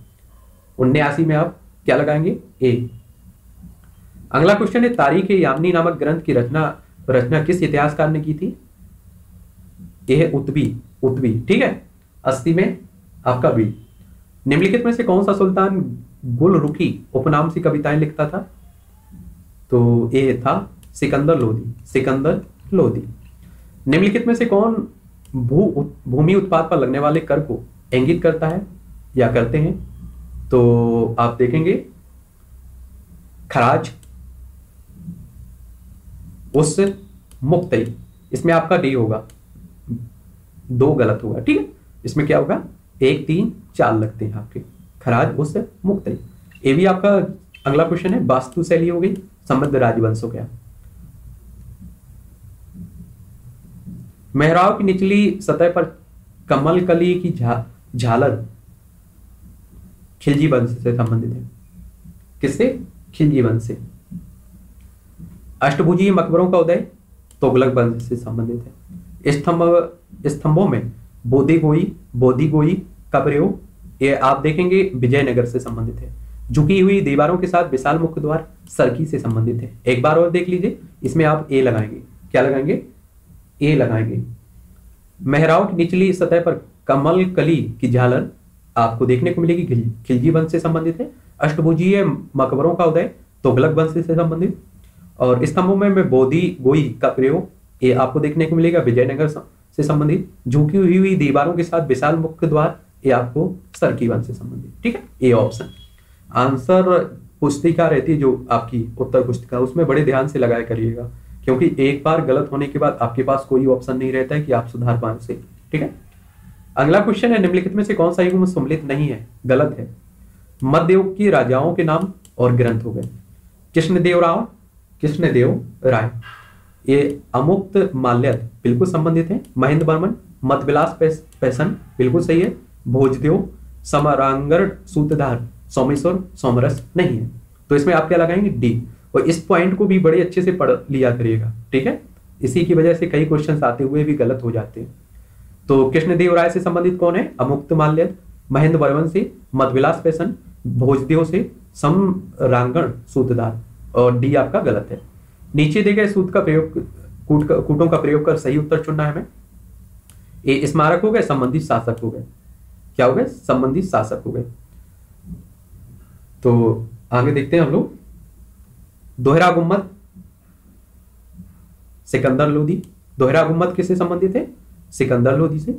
79 में आप क्या लगाएंगे? ए। अगला क्वेश्चन है, तारीख-ए-यामनी नामक ग्रंथ की रचना किस इतिहासकार ने की थी? यह है उत्बी। उत्बी। ठीक है, 80 में आपका बी। निम्नलिखित में से कौन सा सुल्तान गुलरुखी उपनाम से कविताएं लिखता था? तो ये था सिकंदर लोदी। सिकंदर लोदी। निम्नलिखित में से कौन भूमि उत्पाद पर लगने वाले कर को इंगित करता है या करते हैं? तो आप देखेंगे खराज, उस, मुक्तई। इसमें आपका डी होगा, दो गलत होगा। ठीक है, इसमें क्या होगा? 1, 3, 4 लगते हैं आपके, खराज, उस, मुक्त। ये भी आपका अगला क्वेश्चन है, वास्तुशैली हो गई, समृद्ध राजवंश हो गया। मेहराब की निचली सतह पर कमल कली की झालर खिलजी वंश से संबंधित है। किससे? खिलजी वंश से। अष्टभुजी मकबरों का उदय तोगलक वंश से संबंधित है। स्तंभों में बोधी गोई का प्रयोग, ये आप देखेंगे विजयनगर से संबंधित है। झुकी हुई दीवारों के साथ विशाल मुख्य द्वार सरकी से संबंधित है। एक बार और देख लीजिए, इसमें आप ए लगाएंगे। क्या लगाएंगे? ए लगाएंगे। मेहराव की निचली सतह पर कमल कली की झालर आपको देखने को मिलेगी, खिलजी वंश से संबंधित है। अष्टभुजीय मकबरों का उदय तोगलक वंश से संबंधित, और स्तंभों में बोधी गोई का प्रयोग, ये आपको देखने को मिलेगा विजयनगर से संबंधित। झुकी हुई दीवारों के साथ विशाल मुख्य द्वार, ये आपको सरकी वंश से संबंधित। ठीक है, ए ऑप्शन। आंसर पुस्तिका रहती है जो आपकी उत्तर पुस्तिका, उसमें बड़े ध्यान से लगाया करिएगा, क्योंकि एक बार गलत होने के बाद आपके पास कोई ऑप्शन नहीं रहता है कि आप सुधार पाए उसे। ठीक है, अगला क्वेश्चन है, निम्नलिखित में से कौन सा युग्म सम्मिलित नहीं है? गलत है। मध्य युग के राजाओं के नाम और ग्रंथ हो गए, कृष्णदेव राय, ये अमुक्त माल्य बिल्कुल संबंधित है। महेंद्र वर्मन, मतविलास पैसन बिल्कुल सही है। भोजदेव, समरांगण, सूत्रधार, सोमेश्वर, सोमरस नहीं है, तो इसमें आप क्या लगाएंगे? डी। और इस पॉइंट को भी बड़े अच्छे से पढ़ लिया करिएगा। ठीक है, इसी की वजह से कई क्वेश्चन आते हुए भी गलत हो जाते हैं। तो कृष्णदेव राय से संबंधित कौन है? अमुक्त माल्य। महेंद्र वर्मन से, मतविलास पैसन, भोजदेव से, समरांगण, सूत्रधार, और डी आपका गलत है। नीचे दिए गए सूत्र का प्रयोग कूटों का प्रयोग कर सही उत्तर चुनना है हमें। ये स्मारक हो गए, संबंधित शासक हो गए। क्या हो गए? संबंधित शासक हो गए। तो आगे देखते हैं हम लोग, दोहरा गुम्मद, सिकंदर लोदी। दोहरा गुम्मद किससे संबंधित है? सिकंदर लोदी से।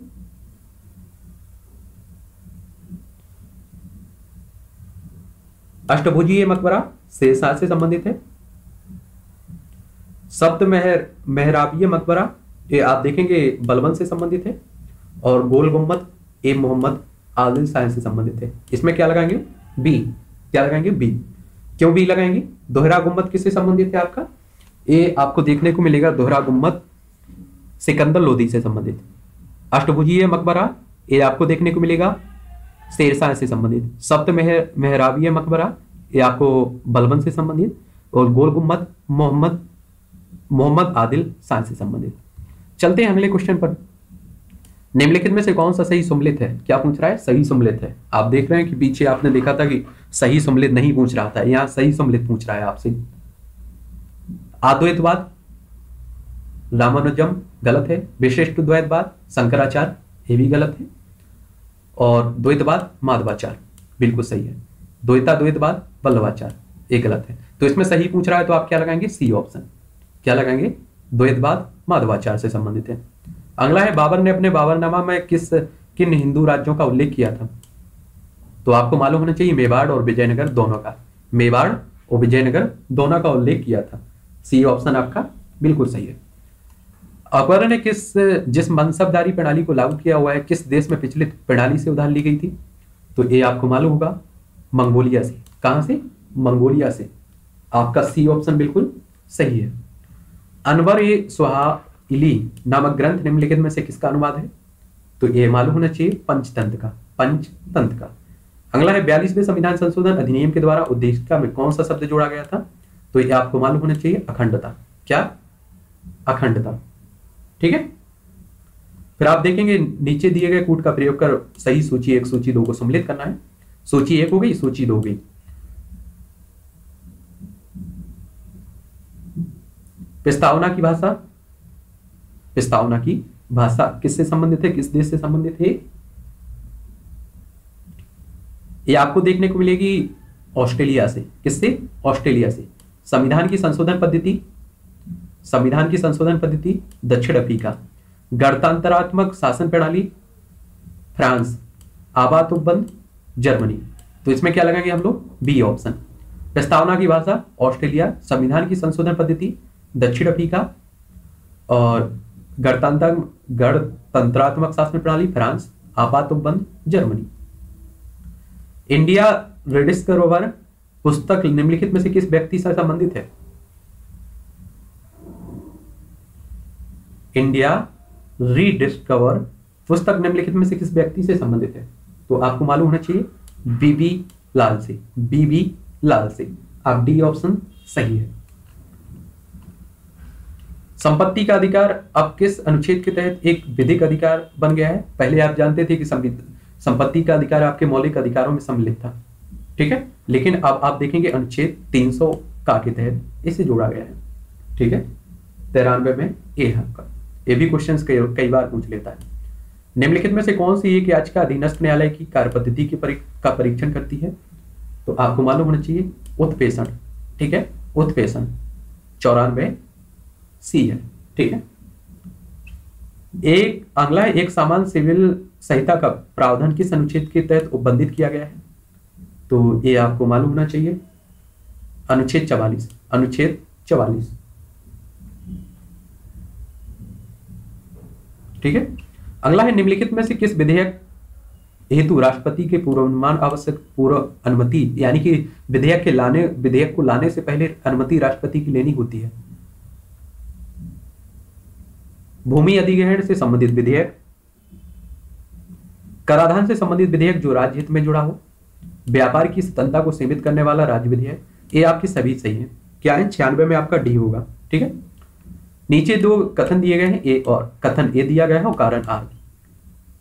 अष्टभुजी मकबरा शेरशाह से संबंधित है। सप्त मेहराबीय मकबरा ये आप देखेंगे बलबन से संबंधित है, और गोल गुम्बद ए मोहम्मद आदिल शाह से संबंधित है। इसमें क्या लगाएंगे? बी। क्या लगाएंगे? बी। क्यों बी लगाएंगे? दोहरा गुम्बद किससे संबंधित है आपका? ये आपको देखने को मिलेगा दोहरा गुम्बद सिकंदर लोदी से संबंधित। अष्टभुजीय मकबरा ये आपको देखने को मिलेगा शेरशाह से संबंधित। सप्त मेहराबीय मकबरा ये आपको बलबन से संबंधित, और गोल गुम्बद मोहम्मद आदिल शाह से संबंधित। चलते हैं अगले क्वेश्चन पर। निम्नलिखित में से कौन सा सही सम्मिलित है? क्या पूछ रहा है? सही सम्मिलित है। आप देख रहे हैं कि पीछे आपने देखा था कि सही सम्मिलित नहीं पूछ रहा था, यहाँ सही सम्मिलित पूछ रहा है आपसे। अद्वैतवाद रामानुजम गलत है, विशिष्ट द्वैतवाद शंकराचार्य ये भी गलत है, और द्वैतवाद माधवाचार्य बिल्कुल सही है, द्वैतवाद वल्लभाचार्य ये गलत है। तो इसमें सही पूछ रहा है तो आप क्या लगाएंगे? C option. क्या लगाएंगे? द्वैतवाद माधवाचार्य से संबंधित है। अगला है, बाबर ने अपने बाबरनामा में किन हिंदू राज्यों का उल्लेख किया था? तो आपको मालूम होना चाहिए मेवाड़ और विजयनगर दोनों का, मेवाड़ और विजयनगर दोनों का उल्लेख किया था। सी ऑप्शन आपका बिल्कुल सही है। अकबर ने जिस मनसबदारी प्रणाली को लागू किया हुआ है किस देश में पिछली प्रणाली से उधार ली गई थी? तो ये आपको मालूम होगा मंगोलिया से। कहां से? मंगोलिया से। आपका सी ऑप्शन बिल्कुल सही है। अनवर ए सुहाइली नामक ग्रंथ निम्नलिखित में से किसका अनुवाद है? तो ये मालूम होना चाहिए पंचतंत्र का, पंचतंत्र का। अगला है, 42वें संविधान संशोधन अधिनियम के द्वारा उद्देशिका में कौन सा शब्द जोड़ा गया था? तो ये आपको मालूम होना चाहिए अखंडता। क्या? अखंडता। ठीक है, फिर आप देखेंगे नीचे दिए गए कूट का प्रयोग कर सही सूची 1 सूची 2 को सम्मिलित करना है। सूची 1 हो गई, सूची 2 हो गई। प्रस्तावना की भाषा, प्रस्तावना की भाषा किससे संबंधित है? किस देश से संबंधित है? ये आपको देखने को मिलेगी ऑस्ट्रेलिया से। किससे? ऑस्ट्रेलिया से। संविधान की संशोधन पद्धति, संविधान की संशोधन पद्धति दक्षिण अफ्रीका। गणतंत्रात्मक शासन प्रणाली फ्रांस। आपात उपबंध जर्मनी। तो इसमें क्या लगाएंगे हम लोग? B option. प्रस्तावना की भाषा ऑस्ट्रेलिया, संविधान की संशोधन पद्धति दक्षिण अफ्रीका, और गणतंत्रात्मक शासन प्रणाली फ्रांस, आपात उपबंध जर्मनी। इंडिया रेडिस्कवर पुस्तक निम्नलिखित में से किस व्यक्ति से संबंधित है? इंडिया रीडिस्कवर पुस्तक निम्नलिखित में से किस व्यक्ति से संबंधित है? तो आपको मालूम होना चाहिए बीबी लाल से, बीबी लाल से। आप डी ऑप्शन सही है। संपत्ति का अधिकार अब किस अनुच्छेद के तहत एक विधिक अधिकार बन गया है? पहले आप जानते थे कि संपत्ति का अधिकार आपके मौलिक अधिकारों में सम्मिलित था, ठीक है, लेकिन अब आप देखेंगे अनुच्छेद 300 का के तहत इसे जोड़ा गया है। ठीक है, 93 में ए है आपका। ये भी क्वेश्चंस कई बार पूछ लेता है। निम्नलिखित में से कौन सी एक याचिका अधीनस्थ न्यायालय की कार्यपद्धति का परीक्षण करती है? तो आपको मालूम होना चाहिए उत्प्रेषण। ठीक है, उत्प्रेषण 94 सी है। ठीक है, एक अगला है, एक सामान्य सिविल संहिता का प्रावधान किस अनुच्छेद के तहत उपबंधित किया गया है? तो ये आपको मालूम होना चाहिए अनुच्छेद 44, अनुच्छेद 44। ठीक है, अगला है, निम्नलिखित में से किस विधेयक हेतु राष्ट्रपति के पूर्वानुमान आवश्यक पूर्व अनुमति, यानी कि विधेयक को लाने से पहले अनुमति राष्ट्रपति की लेनी होती है? भूमि अधिग्रहण से संबंधित विधेयक, कराधान से संबंधित विधेयक जो राज्य हित में जुड़ा हो, व्यापार की स्वतंत्रता को सीमित करने वाला राज्य विधेयक। ये आपकी सभी सही है। क्या है? 96 में आपका डी होगा। ठीक है, नीचे 2 कथन दिए गए हैं, ए और कथन ए दिया गया है और कारण आर।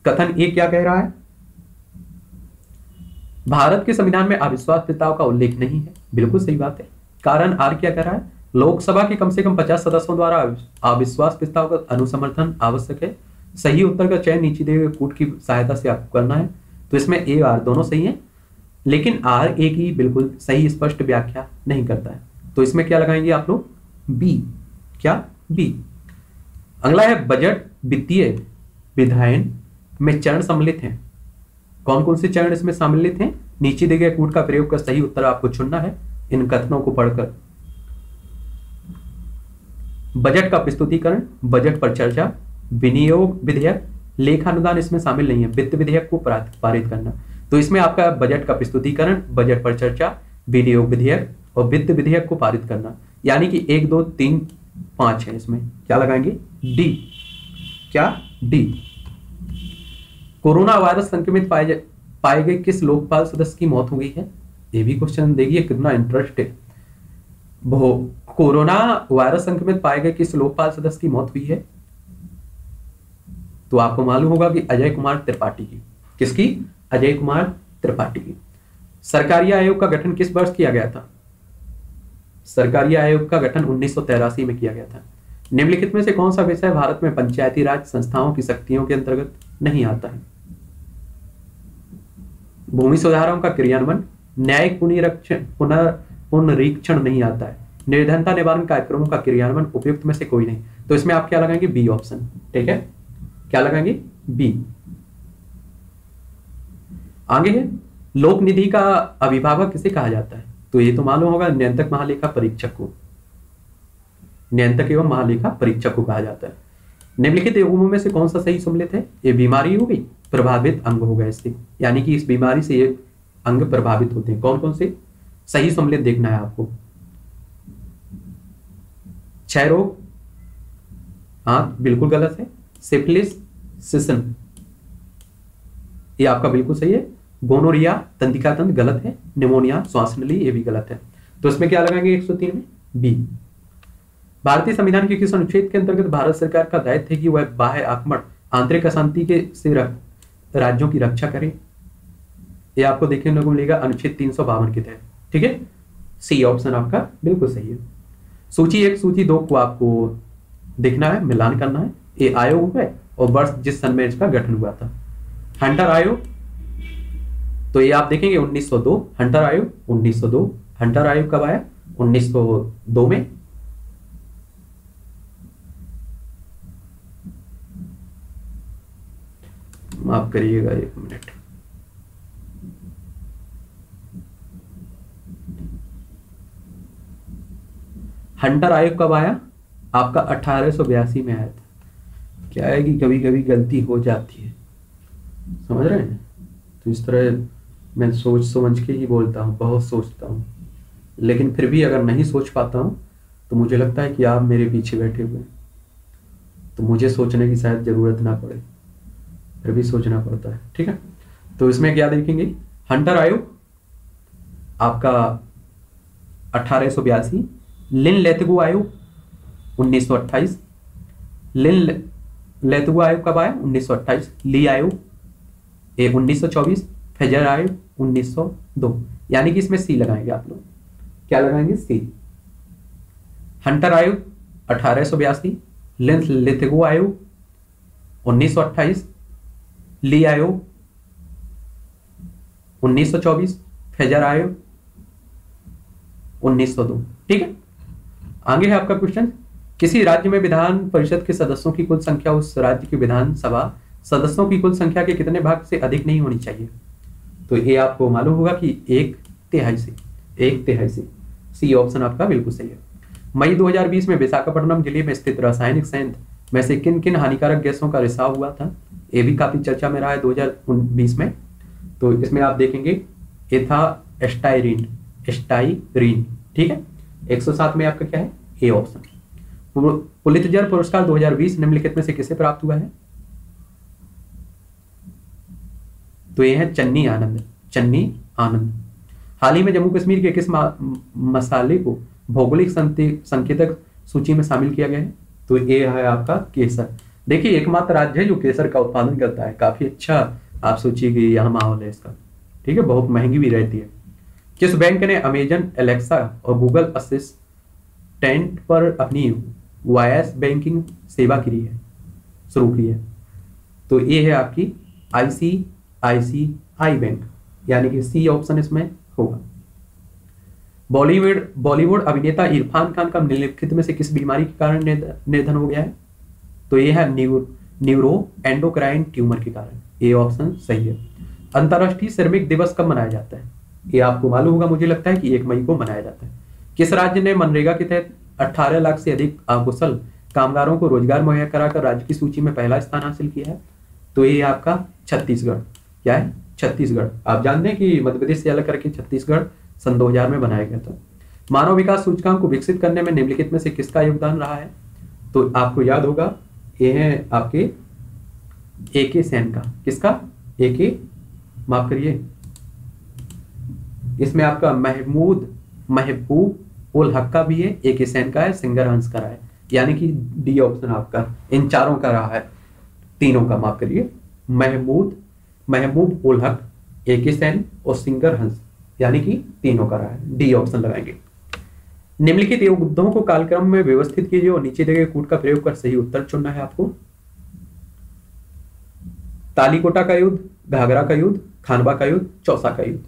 कथन ए क्या कह रहा है? भारत के संविधान में अविश्वास प्रस्ताव का उल्लेख नहीं है, बिल्कुल सही बात है। कारण आर क्या कह रहा है? लोकसभा के कम से कम 50 सदस्यों द्वारा अविश्वास प्रस्ताव का अनुसमर्थन आवश्यक है। सही उत्तर का चयन नीचे दिए गए कूट की सहायता से आपको करना है। तो इसमें ए आर दोनों सही है, लेकिन आर ए की बिल्कुल सही स्पष्ट व्याख्या नहीं करता है। तो इसमें क्या लगाएंगे आप लोग? बी। क्या? बी। अगला है, बजट वित्तीय विधायन में चरण सम्मिलित हैं। कौन कौन से चरण इसमें सम्मिलित हैं? नीचे दिए गए कूट का प्रयोग का सही उत्तर आपको चुनना है। इन कथनों को पढ़कर बजट का प्रस्तुतीकरण, बजट पर चर्चा, विनियोग विधेयक, लेखानुदान इसमें शामिल नहीं है, वित्त विधेयक को पारित करना। तो इसमें आपका बजट का प्रस्तुतीकरण, बजट पर चर्चा, विनियोग विधेयक और वित्त विधेयक को पारित करना, यानी कि 1, 2, 3, 5 है। इसमें क्या लगाएंगे? डी। क्या? डी। कोरोना वायरस संक्रमित पाए गए किस लोकपाल सदस्य की मौत हो गई है? ये भी क्वेश्चन देखिए कितना इंटरेस्ट है। कोरोना वायरस संक्रमित पाए गए किस लोकपाल सदस्य की मौत हुई है? तो आपको मालूम होगा कि अजय कुमार त्रिपाठी की। किसकी? अजय कुमार त्रिपाठी की। सरकारी आयोग का गठन किस वर्ष किया गया था? सरकारी आयोग का गठन 1983 में किया गया था। निम्नलिखित में से कौन सा विषय भारत में पंचायती राज संस्थाओं की शक्तियों के अंतर्गत नहीं आता है? भूमि सुधारों का क्रियान्वयन, न्यायिक पुनरीक्षण नहीं आता है, निर्धनता निवारण कार्यक्रमों का क्रियान्वयन, उपयुक्त में से कोई नहीं। तो इसमें आप क्या लगाएंगे? B option. ठीक है, क्या लगाएंगे? बी। आगे है, लोक निधि का अभिभावक किसे कहा जाता है? तो ये तो मालूम होगा, नियंत्रक महालेखा परीक्षक को, नियंत्रक एवं महालेखा परीक्षक को कहा जाता है। निम्नलिखित रोगों में से कौन सा सही सम्मिलित है? ये बीमारी हो गई, प्रभावित अंग हो गए इससे, यानी कि इस बीमारी से ये अंग प्रभावित होते हैं। कौन कौन से? सही सम्मिलित देखना है आपको। क्षय रोग, हाँ बिल्कुल गलत है। सिफिलिस, सिसन, ये आपका बिल्कुल सही है। गोनोरिया, तंत्रिका तंत्र, गलत है। निमोनिया, श्वास नली, ये भी गलत है। तो इसमें क्या लगाएंगे? 103 में बी। भारतीय संविधान के किस अनुच्छेद के अंतर्गत भारत सरकार का दायित्व है कि वह बाह्य आक्रमण, आंतरिक अशांति के से राज्यों की रक्षा करे? यह आपको देखने को मिलेगा अनुच्छेद 352 के तहत। ठीक है, सी ऑप्शन आपका बिल्कुल सही है। सूची 1, सूची 2 को आपको देखना है, मिलान करना है। ये आयोग है और वर्ष जिस सन में इसका गठन हुआ था। हंटर आयोग, तो ये आप देखेंगे 1902, हंटर आयोग 1902। हंटर आयोग कब आया? 1902 में। माफ करिएगा, 1 मिनट। हंटर आयोग कब आया? आपका 1882 में आया था। क्या है कि कभी कभी गलती हो जाती है, समझ रहे हैं? तो इस तरह मैं सोच के ही बोलता हूँ, बहुत सोचता हूँ, लेकिन फिर भी अगर नहीं सोच पाता हूँ तो मुझे लगता है कि आप मेरे पीछे बैठे हुए हैं, तो मुझे सोचने की शायद ज़रूरत ना पड़े, फिर भी सोचना पड़ता है। ठीक है, तो इसमें क्या देखेंगे? हंटर आयोग आपका 1882, लिन लेथगो आयोग 1928, लिन लेथगो आयोग कब आया? 1928। ली आयोग 1924, फेजर आयोग 1902, यानी कि इसमें सी लगाएंगे आप लोग। क्या लगाएंगे? सी। हंटर आयोग 1882, लेथगो आयोग 1928, ली आयोग 1924, फेजर आयोग 1902। ठीक है, आगे है आपका क्वेश्चन, किसी राज्य में विधान परिषद के सदस्यों की कुल संख्या उस राज्य की विधानसभा सदस्यों की कुल संख्या के कितने भाग से अधिक नहीं होनी चाहिए? तो ये आपको मालूम होगा कि 1/3 से, 1/3 से। सी ऑप्शन आपका बिल्कुल सही है। मई 2020 में विशाखापट्टनम जिले में स्थित रासायनिक संयंत्र में से किन किन हानिकारक गैसों का रिसाव हुआ था? ये भी काफी चर्चा में रहा है 2020 में। तो इसमें आप देखेंगे ये था एस्टाइरीन। ठीक है, 107 में आपका क्या है? A option. पुलित्जर पुरस्कार 2020 निम्नलिखित में से किसे प्राप्त हुआ है? तो ये है चन्नी आनंद, चन्नी आनंद। हाल ही में जम्मू कश्मीर के किस मसाले को भौगोलिक संकेतक सूची में शामिल किया गया है? तो ये है आपका केसर। देखिए, एकमात्र राज्य है जो केसर का उत्पादन करता है। काफी अच्छा आप सोचिए कि यहाँ माहौल है इसका। ठीक है, बहुत महंगी भी रहती है। किस बैंक ने अमेजन, एलेक्सा और गूगल असिस्टेंट पर अपनी वायस बैंकिंग सेवा की है, शुरू की है? तो ये है आपकी ICICI बैंक, यानी कि सी ऑप्शन इसमें होगा। बॉलीवुड अभिनेता इरफान खान का निम्नलिखित में से किस बीमारी के कारण निधन हो गया है? तो ये है न्यूरो एंडोक्राइन ट्यूमर के कारण। ए ऑप्शन सही है। अंतर्राष्ट्रीय श्रमिक दिवस कब मनाया जाता है? ये आपको मालूम होगा, मुझे लगता है कि 1 मई को मनाया जाता है। किस राज्य ने मनरेगा के तहत 18 लाख से अधिक अकुशल कामगारों को रोजगार मुहैया कराकर राज्य की सूची में पहला स्थान हासिल किया है? तो ये आपका छत्तीसगढ़। क्या है? छत्तीसगढ़। आप जानते हैं कि मध्य प्रदेश से अलग करके छत्तीसगढ़ सन 2000 में बनाया गया था। मानव विकास सूचकांक को विकसित करने में निम्नलिखित में से किसका योगदान रहा है? तो आपको याद होगा, ये है आपके एके सैन का। किसका? एके, माफ करिए, इसमें आपका महबूब उल हक का भी है, एके सैन का है, सिंगर हंस का रहा है, यानी कि डी ऑप्शन आपका इन चारों का रहा है, तीनों का, माफ करिए, महबूब उल हक, एके सैन और सिंगर हंस, यानी कि तीनों का रहा है, डी ऑप्शन लगाएंगे। निम्नलिखित युद्धों को कालक्रम में व्यवस्थित कीजिए और नीचे दिए गए कूट का प्रयोग कर सही उत्तर चुनना है आपको। तालीकोटा का युद्ध, घाघरा का युद्ध, खानवा का युद्ध, चौसा का युद्ध।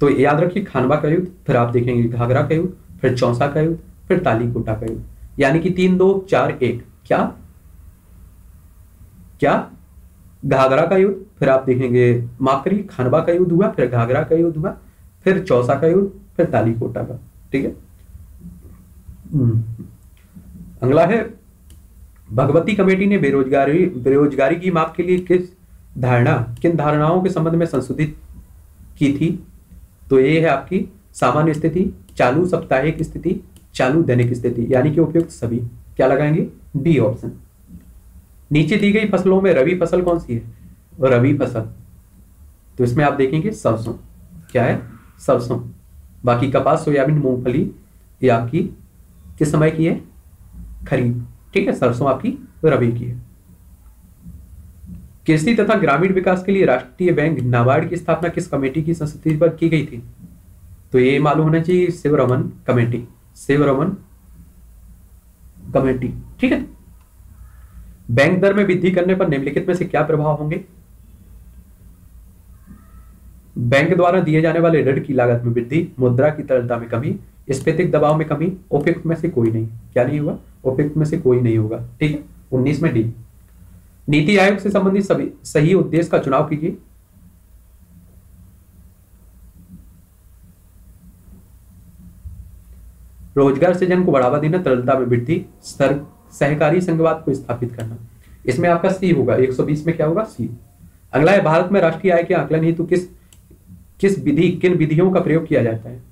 तो याद रखिए, खानवा का युद्ध, फिर आप देखेंगे घाघरा का युद्ध, फिर चौसा का युद्ध, फिर तालीकोटा का युद्ध, यानी कि 3, 2, 4, 1। क्या घाघरा का युद्ध, फिर आप देखेंगे, माफ करिए, खानवा का युद्ध हुआ, फिर घाघरा का युद्ध हुआ, फिर चौसा का युद्ध, फिर तालीकोटा का। ठीक है। अगला है, भगवती कमेटी ने बेरोजगारी की माप के लिए किन धारणाओं के संबंध में संशोधित की थी? तो ये है आपकी सामान्य स्थिति, चालू साप्ताहिक स्थिति, चालू दैनिक स्थिति, यानी कि उपयुक्त सभी। क्या लगाएंगे? D option. नीचे दी गई फसलों में रबी फसल कौन सी है? रबी फसल। तो इसमें आप देखेंगे सरसों। क्या है? सरसों। बाकी कपास, सोयाबीन, मूंगफली ये आपकी किस समय की है? खरीफ। ठीक है। सरसों आपकी रबी की है। कृषि तथा ग्रामीण विकास के लिए राष्ट्रीय बैंक नाबार्ड की स्थापना किस कमेटी की संस्कृति पर की गई थी? तो ये मालूम होना चाहिए, शिवरमन कमेटी। शिवरमन कमेटी। ठीक है। बैंक दर में वृद्धि करने पर निम्नलिखित में से क्या प्रभाव होंगे? बैंक द्वारा दिए जाने वाले ऋण की लागत में वृद्धि, मुद्रा की तरलता में कमी, स्फीतिक दबाव में कमी। उपयुक्त में से कोई नहीं। क्या नहीं हुआ? उपयुक्त में से कोई नहीं होगा। ठीक है। 19 में डी। नीति आयोग से संबंधित सभी सही उद्देश्य का चुनाव कीजिए। रोजगार सृजन को बढ़ावा देना, तरलता में वृद्धि, सहकारी संघवाद को स्थापित करना। इसमें आपका सी होगा। 120 में क्या होगा? सी। अगला है, भारत में राष्ट्रीय आय के आकलन हेतु किन विधियों का प्रयोग किया जाता है?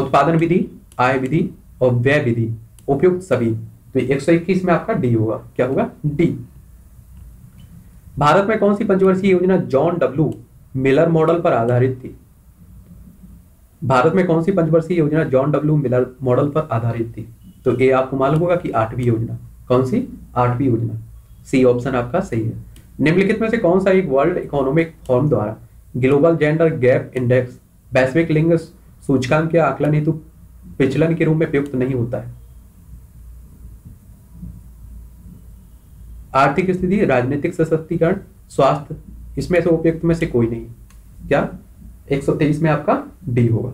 उत्पादन विधि, आय विधि और व्यय विधि। उपयुक्त सभी। तो 121 में आपका डी होगा। क्या होगा? डी। भारत में कौन सी पंचवर्षीय योजना जॉन डब्ल्यू मिलर मॉडल पर आधारित थी? भारत में कौन सी पंचवर्षीय योजना जॉन डब्ल्यू मिलर मॉडल पर आधारित थी? तो ये आपको मालूम होगा कि 8वीं योजना। कौन सी? 8वीं योजना। सी ऑप्शन आपका सही है। निम्नलिखित में से कौन सा एक वर्ल्ड इकोनॉमिक फोरम द्वारा ग्लोबल जेंडर गैप इंडेक्स, वैश्विक लिंग सूचकांक के आकलन हेतु पिछलन के रूप में प्रयुक्त नहीं होता है? आर्थिक स्थिति, राजनीतिक सशक्तिकरण, स्वास्थ्य। इसमें से उपयुक्त में से कोई नहीं। क्या? 123 में आपका डी होगा।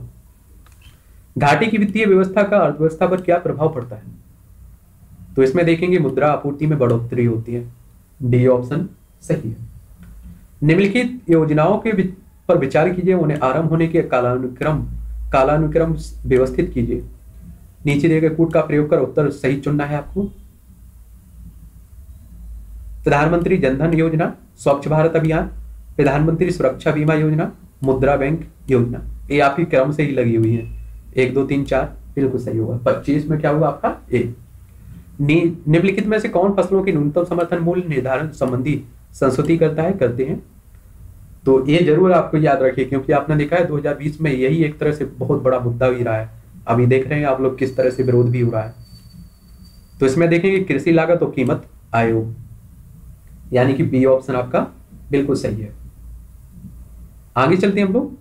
घाटे की वित्तीय व्यवस्था का अर्थव्यवस्था पर क्या प्रभाव पड़ता है? तो इसमें देखेंगे, मुद्रा आपूर्ति में बढ़ोतरी होती है। डी ऑप्शन सही है। निम्नलिखित योजनाओं के पर विचार कीजिए, उन्हें आरंभ होने के कालानुक्रम व्यवस्थित कीजिए। नीचे दिए गए कूट का प्रयोग कर उत्तर सही चुनना है आपको। प्रधानमंत्री जनधन योजना, स्वच्छ भारत अभियान, प्रधानमंत्री सुरक्षा बीमा योजना, मुद्रा बैंक योजना। ये आपकी क्रम से ही लगी हुई है। 1, 2, 3, 4 बिल्कुल सही होगा। 25 में क्या होगा? आपका ए। निम्नलिखित में से कौन फसलों के न्यूनतम समर्थन मूल्य निर्धारण संबंधी संशोधन करते हैं? तो ये जरूर आपको याद रखिए, क्योंकि आपने देखा है 2020 में यही एक तरह से बहुत बड़ा मुद्दा भी रहा है। अभी देख रहे हैं आप लोग किस तरह से विरोध भी हो रहा है। तो इसमें देखेंगे कृषि लागत और कीमत आयोग, यानी कि बी ऑप्शन आपका बिल्कुल सही है। आगे चलते हैं हम लोग।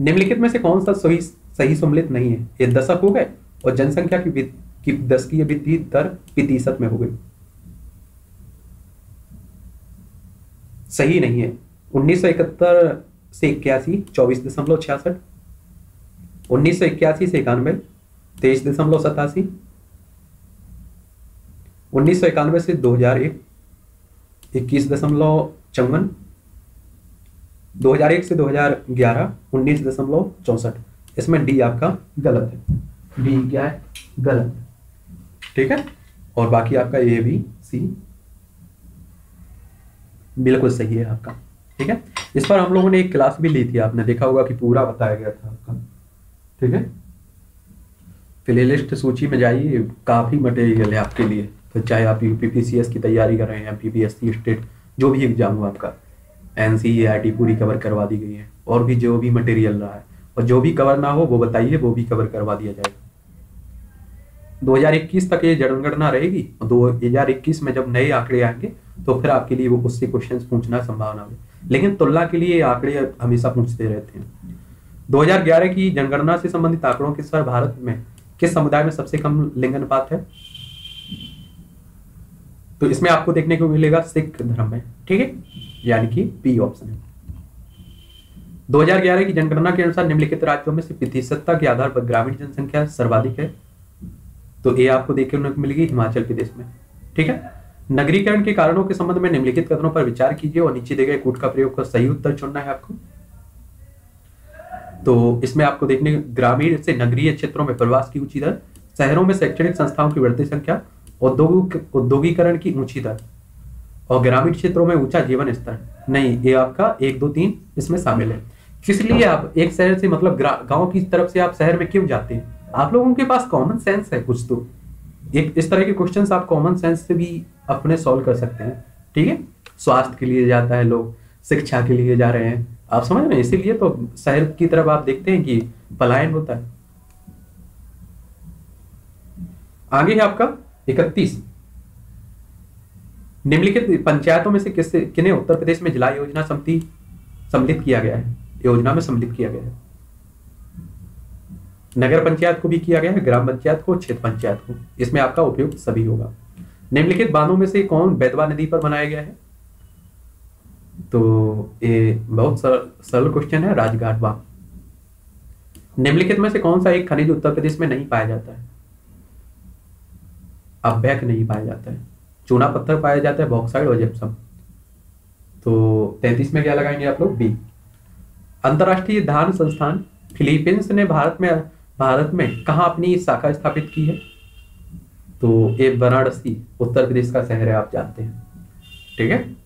निम्नलिखित में से कौन सा सही सम्मिलित नहीं है? ये दशक हो गए और जनसंख्या की दशकीय वृद्धि दर प्रतिशत में हो गई। सही नहीं है। 1971 से 81 24.66, 1981 से 91 23.87, 1991 से 2001 21.54, 2001 से 2011 19.64। इसमें डी आपका गलत है, डी क्या है गलत, ठीक है। और बाकी आपका ए बी सी बिल्कुल सही है आपका, ठीक है। इस पर हम लोगों ने एक क्लास भी ली थी, आपने देखा होगा कि पूरा बताया गया था आपका, ठीक है। प्लेलिस्ट सूची में जाइए, काफ़ी मटेरियल है आपके लिए, तो चाहे आप यूपीपीसीएस की तैयारी कर रहे हैं, एमपीपीएससी स्टेट जो भी एग्जाम हो आपका, एनसीईआरटी पूरी कवर करवा दी गई है, और भी जो भी मटेरियल रहा है, और जो भी कवर ना हो वो बताइए, वो भी कवर करवा दिया जाएगा। 2021 तक ये जनगणना रहेगी, और 2021 में जब नए आंकड़े आएंगे तो फिर आपके लिए वो उससे क्वेश्चंस पूछना संभावना है, लेकिन तुलना के लिए आंकड़े हमेशा पूछते रहते हैं। 2011 की जनगणना से संबंधित आंकड़ों के अनुसार भारत में किस समुदाय में सबसे कम लिंगानुपात है, तो इसमें आपको देखने को मिलेगा सिख धर्म में, ठीक है, यानी कि बी ऑप्शन है। 2011 की जनगणना के अनुसार निम्नलिखित राज्यों में से प्रतिशतता के आधार पर ग्रामीण जनसंख्या सर्वाधिक है, तो ये आपको देखने को मिलेगी हिमाचल प्रदेश में, ठीक है। नगरीकरण के कारणों के संबंध में निम्नलिखित कथनों पर विचार कीजिए और नीचे दिए गए कूट का प्रयोग का सही उत्तर चुनना है आपको। तो इसमें आपको देखने ग्रामीण से नगरीय क्षेत्रों में प्रवास की ऊंची दर, शहरों में शैक्षणिक संस्थाओं की बढ़ती संख्या, औद्योगिकरण की ऊंची दर, और ग्रामीण क्षेत्रों में ऊंचा जीवन स्तर, नहीं ये आपका 1, 2, 3 इसमें शामिल है। इसलिए आप एक शहर से मतलब गाँव की तरफ से आप शहर में क्यों जाते हैं, आप लोगों के पास कॉमन सेंस है कुछ, तो एक इस तरह के क्वेश्चंस आप कॉमन सेंस से भी अपने सॉल्व कर सकते हैं, ठीक है। स्वास्थ्य के लिए जाता है लोग, शिक्षा के लिए जा रहे हैं, आप समझ रहे हैं, इसीलिए तो शहर की तरफ आप देखते हैं कि पलायन होता है। आगे है आपका 31, निम्नलिखित पंचायतों में से किन्हें उत्तर प्रदेश में जिला योजना समिति सम्मिलित किया गया है, योजना में सम्मिलित किया गया है। नगर पंचायत को भी किया गया है, ग्राम पंचायत को, क्षेत्र पंचायत को, इसमें आपका उपयुक्त सभी होगा। निम्नलिखित बांधों में से कौन बेतवा नदी पर बनाया गया है, तो ये बहुत सरल क्वेश्चन है, राजघाट बांध। निम्नलिखित में से कौन सा एक खनिज उत्तर प्रदेश में नहीं पाया जाता है, अभ्यक नहीं पाया जाता है, चूना पत्थर पाया जाता है, बॉक्साइड और जिप्सम, तो 33 में क्या लगाएंगे आप लोग, बी। अंतर्राष्ट्रीय धान संस्थान फिलीपींस ने भारत में कहाँ अपनी शाखा स्थापित की है, तो ये वाराणसी उत्तर प्रदेश का शहर है, आप जानते हैं, ठीक है।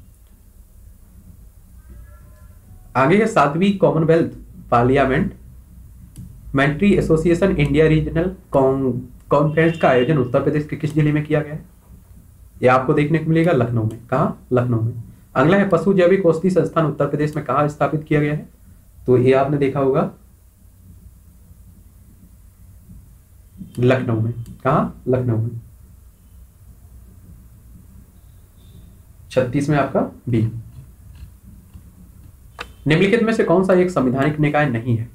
आगे है 7वीं Commonwealth Parliamentary Association India Regional Conference का आयोजन उत्तर प्रदेश के किस जिले में किया गया है, ये आपको देखने को मिलेगा लखनऊ में, कहाँ लखनऊ में। अगला है पशु जैविक औषधि संस्थान उत्तर प्रदेश में कहाँ स्थापित किया गया है, तो ये आपने देखा होगा लखनऊ में, कहाँ लखनऊ में। 36 में आपका बी। निम्नलिखित में से कौन सा एक संवैधानिक निकाय नहीं है,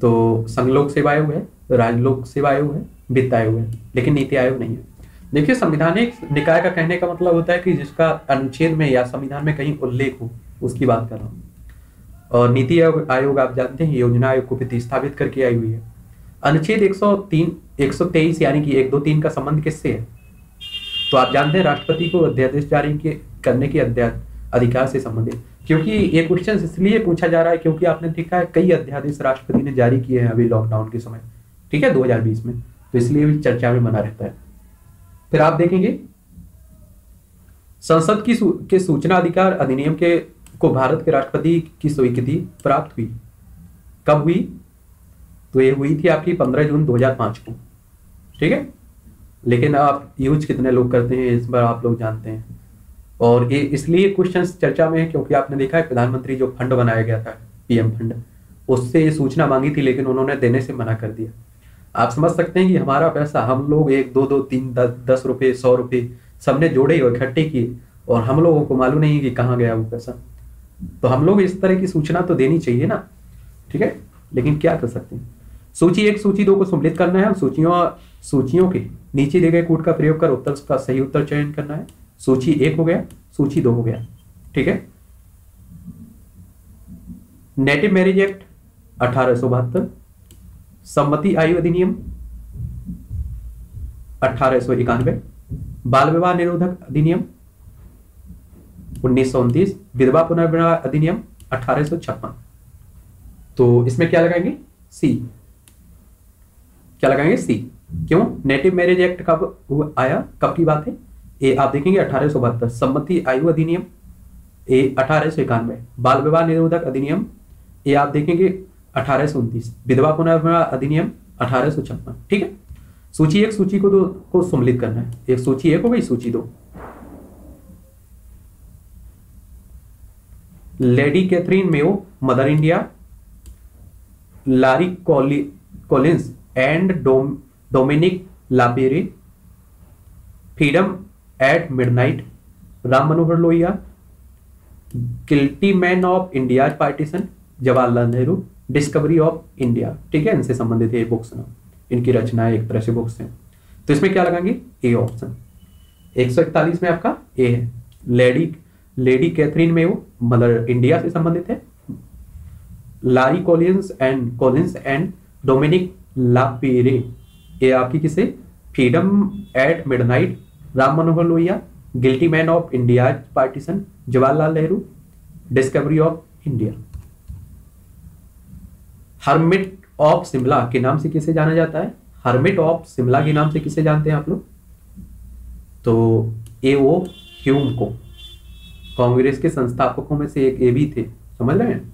तो संघ लोक सेवा आयोग है, राजलोक सेवा आयोग है, वित्त आयोग है, लेकिन नीति आयोग नहीं है। देखिए संवैधानिक निकाय का कहने का मतलब होता है कि जिसका अनुच्छेद में या संविधान में कहीं उल्लेख हो, उसकी बात कर रहा हूं। और नीति आयोग आप जानते हैं योजना आयोग को प्रतिस्थापित करके आई हुई है। अनुच्छेद 123 यानी कि 1, 2, 3 का संबंध किससे है, तो आप जानते हैं राष्ट्रपति को अध्यादेश जारी करने के अधिकार से संबंधित, क्योंकि ये क्वेश्चन इसलिए पूछा जा रहा है क्योंकि आपने देखा है कई अध्यादेश राष्ट्रपति ने जारी किए हैं अभी लॉकडाउन के समय, ठीक है, 2020 में, तो इसलिए भी चर्चा में बना रहता है। फिर आप देखेंगे संसद के सूचना अधिकार अधिनियम के को भारत के राष्ट्रपति की स्वीकृति प्राप्त हुई, कब हुई, तो ये हुई थी आपकी 15 जून 2005 को, ठीक है, लेकिन आप यूज कितने लोग करते हैं इस बार आप लोग जानते हैं। और ये इसलिए क्वेश्चंस चर्चा में है क्योंकि आपने देखा है प्रधानमंत्री जो फंड बनाया गया था पीएम फंड, उससे ये सूचना मांगी थी लेकिन उन्होंने देने से मना कर दिया। आप समझ सकते हैं कि हमारा पैसा हम लोग 1, 2, 3, 10 रुपये 100 रुपये सबने जोड़े और इकट्ठे किए और हम लोगों को मालूम नहीं कि कहाँ गया वो पैसा, तो हम लोग इस तरह की सूचना तो देनी चाहिए ना, ठीक है, लेकिन क्या कर सकते हैं। सूची 1 सूची 2 को सम्मिलित करना है, सूचियों के नीचे दिए गए कूट का प्रयोग कर उत्तर का सही उत्तर चयन करना है। सूची 1 हो गया, सूची 2 हो गया, ठीक है। नेटिव मैरिज एक्ट 1872, सम्मति आयु अधिनियम 1891, बाल विवाह निरोधक अधिनियम 1929, विधवा पुनर्विवाह अधिनियम 1856। तो इसमें क्या लगाएंगे? सी। क्या लगाएंगे? सी। क्यों? नेटिव मैरिज एक्ट कब आया, कब की बात है? ए आप देखेंगे 1872। सम्मति आयु अधिनियम ए 1891। बाल विवाह निरोधक अधिनियम ए आप देखेंगे 1829। विधवा पुनर्विवाह अधिनियम 1856। ठीक है, सूची एक सूची को दो को सम्मिलित करना है। एक सूची एक हो गई, सूची दो। Lady Katherine Mayo Mother India, Larry Collins and Dominique Lapierre Freedom at Midnight, Ram Manohar Lohia Guilty Man of India Partition, Jawaharlal Nehru Discovery of India. ठीक है, इनसे संबंधित ये बुक्स ना, इनकी रचनाएं एक तरह से बुक्स हैं। तो इसमें क्या लगाएंगे? A option. 141 में आपका ए है, Lady Katherine Mayo Mother India से संबंधित है। Larry Collins and Dominique Lapierre ये आपकी किसे? Freedom at Midnight, Ram Manohar Lohia Guilty Man of India Partition, Jawaharlal Nehru Discovery of India. Hermit of Shimla के नाम से किसे जाना जाता है? हर्मिट ऑफ शिमला के नाम से किसे जानते हैं आप लोग? तो ए ओ ह्यूम को, कांग्रेस के संस्थापकों में से एक ए भी थे, समझ रहे हैं।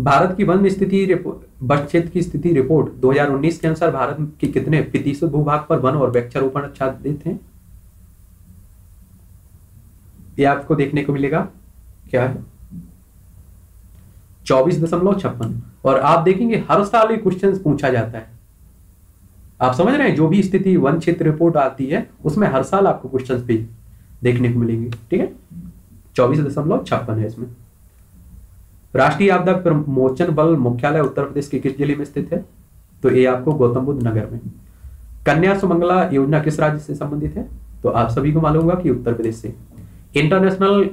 भारत की वन स्थिति वन्य क्षेत्र की स्थिति रिपोर्ट 2019 के अनुसार भारत के कितने प्रतिशत भूभाग पर वन और वृक्षारोपण आच्छादित हैं? ये आपको देखने को मिलेगा, क्या है? 24.56। और आप देखेंगे हर साल ये क्वेश्चन पूछा जाता है, आप समझ रहे हैं। जो भी स्थिति वन क्षेत्र रिपोर्ट आती है उसमें हर साल आपको क्वेश्चन भी देखने को मिलेंगे। ठीक है, 24.56 है इसमें। राष्ट्रीय आपदा प्रमोचन बल मुख्यालय उत्तर प्रदेश के किस जिले में स्थित है? तो ये आपको गौतम बुद्ध नगर में। कन्या सुमंगला योजना किस राज्य से संबंधित है? तो आप सभी को मालूम होगा कि उत्तर प्रदेश से। International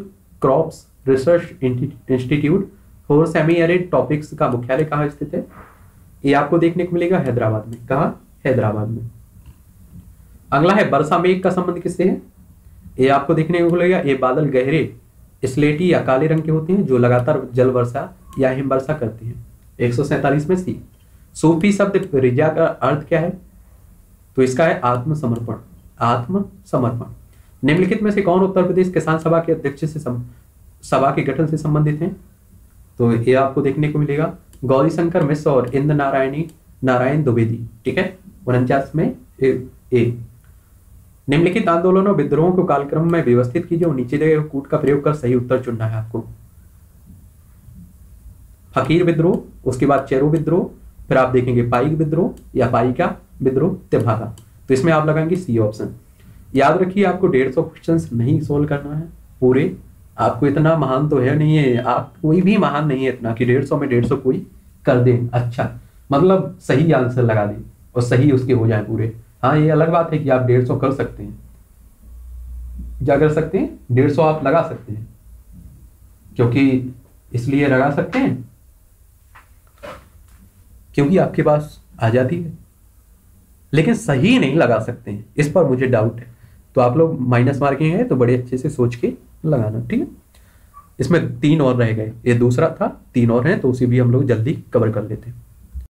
Crops Research Institute for Semi Arid Topics का मुख्यालय कहाँ स्थित है? ये आपको देखने को मिलेगा हैदराबाद में। कहाँ? हैदराबाद में। अगला है वर्षा मेघ का संबंध किससे है? ये आपको देखने को मिलेगा, ये बादल गहरे स्लेटी या काले रंग के होते हैं जो लगातार जल वर्षा या हिमवर्षा करते हैं। 147 में सी। सूफी शब्द रिजा का अर्थ क्या है? तो इसका है आत्मसमर्पण, आत्मसमर्पण। निम्नलिखित में से कौन उत्तर प्रदेश किसान सभा के अध्यक्ष से सभा के गठन से संबंधित हैं? तो ये आपको देखने को मिलेगा गौरी शंकर मिश्र और इंद्र नारायण द्विवेदी। ठीक है, 49 में ए। निम्नलिखित आंदोलनों विद्रोहों को कालक्रम में व्यवस्थित कीजिए और नीचे दिए कूट का प्रयोग कर सही उत्तर चुनना है आपको। फकीर विद्रोह, उसके बाद चेरो विद्रोह, फिर आप देखेंगे पाइक विद्रोह या पाइका विद्रोह तिभागा। तो इसमें आप लगाएंगे सी ऑप्शन। याद रखिए आपको 150 क्वेश्चन नहीं सोल्व करना है पूरे, आपको इतना महान तो है नहीं है, आप कोई भी महान नहीं है इतना कि 150 में 150 कोई कर दे, अच्छा मतलब सही आंसर लगा दे और सही उसके हो जाए पूरे। हाँ, ये अलग बात है कि आप 150 कर सकते हैं, क्या कर सकते हैं? 150 आप लगा सकते हैं, क्योंकि इसलिए लगा सकते हैं क्योंकि आपके पास आ जाती है, लेकिन सही नहीं लगा सकते हैं, इस पर मुझे डाउट है। तो आप लोग माइनस मार्किंग है तो बड़े अच्छे से सोच के लगाना। ठीक है, इसमें 3 और रह गए, ये दूसरा था, 3 और हैं, तो उसे भी हम लोग जल्दी कवर कर लेते हैं।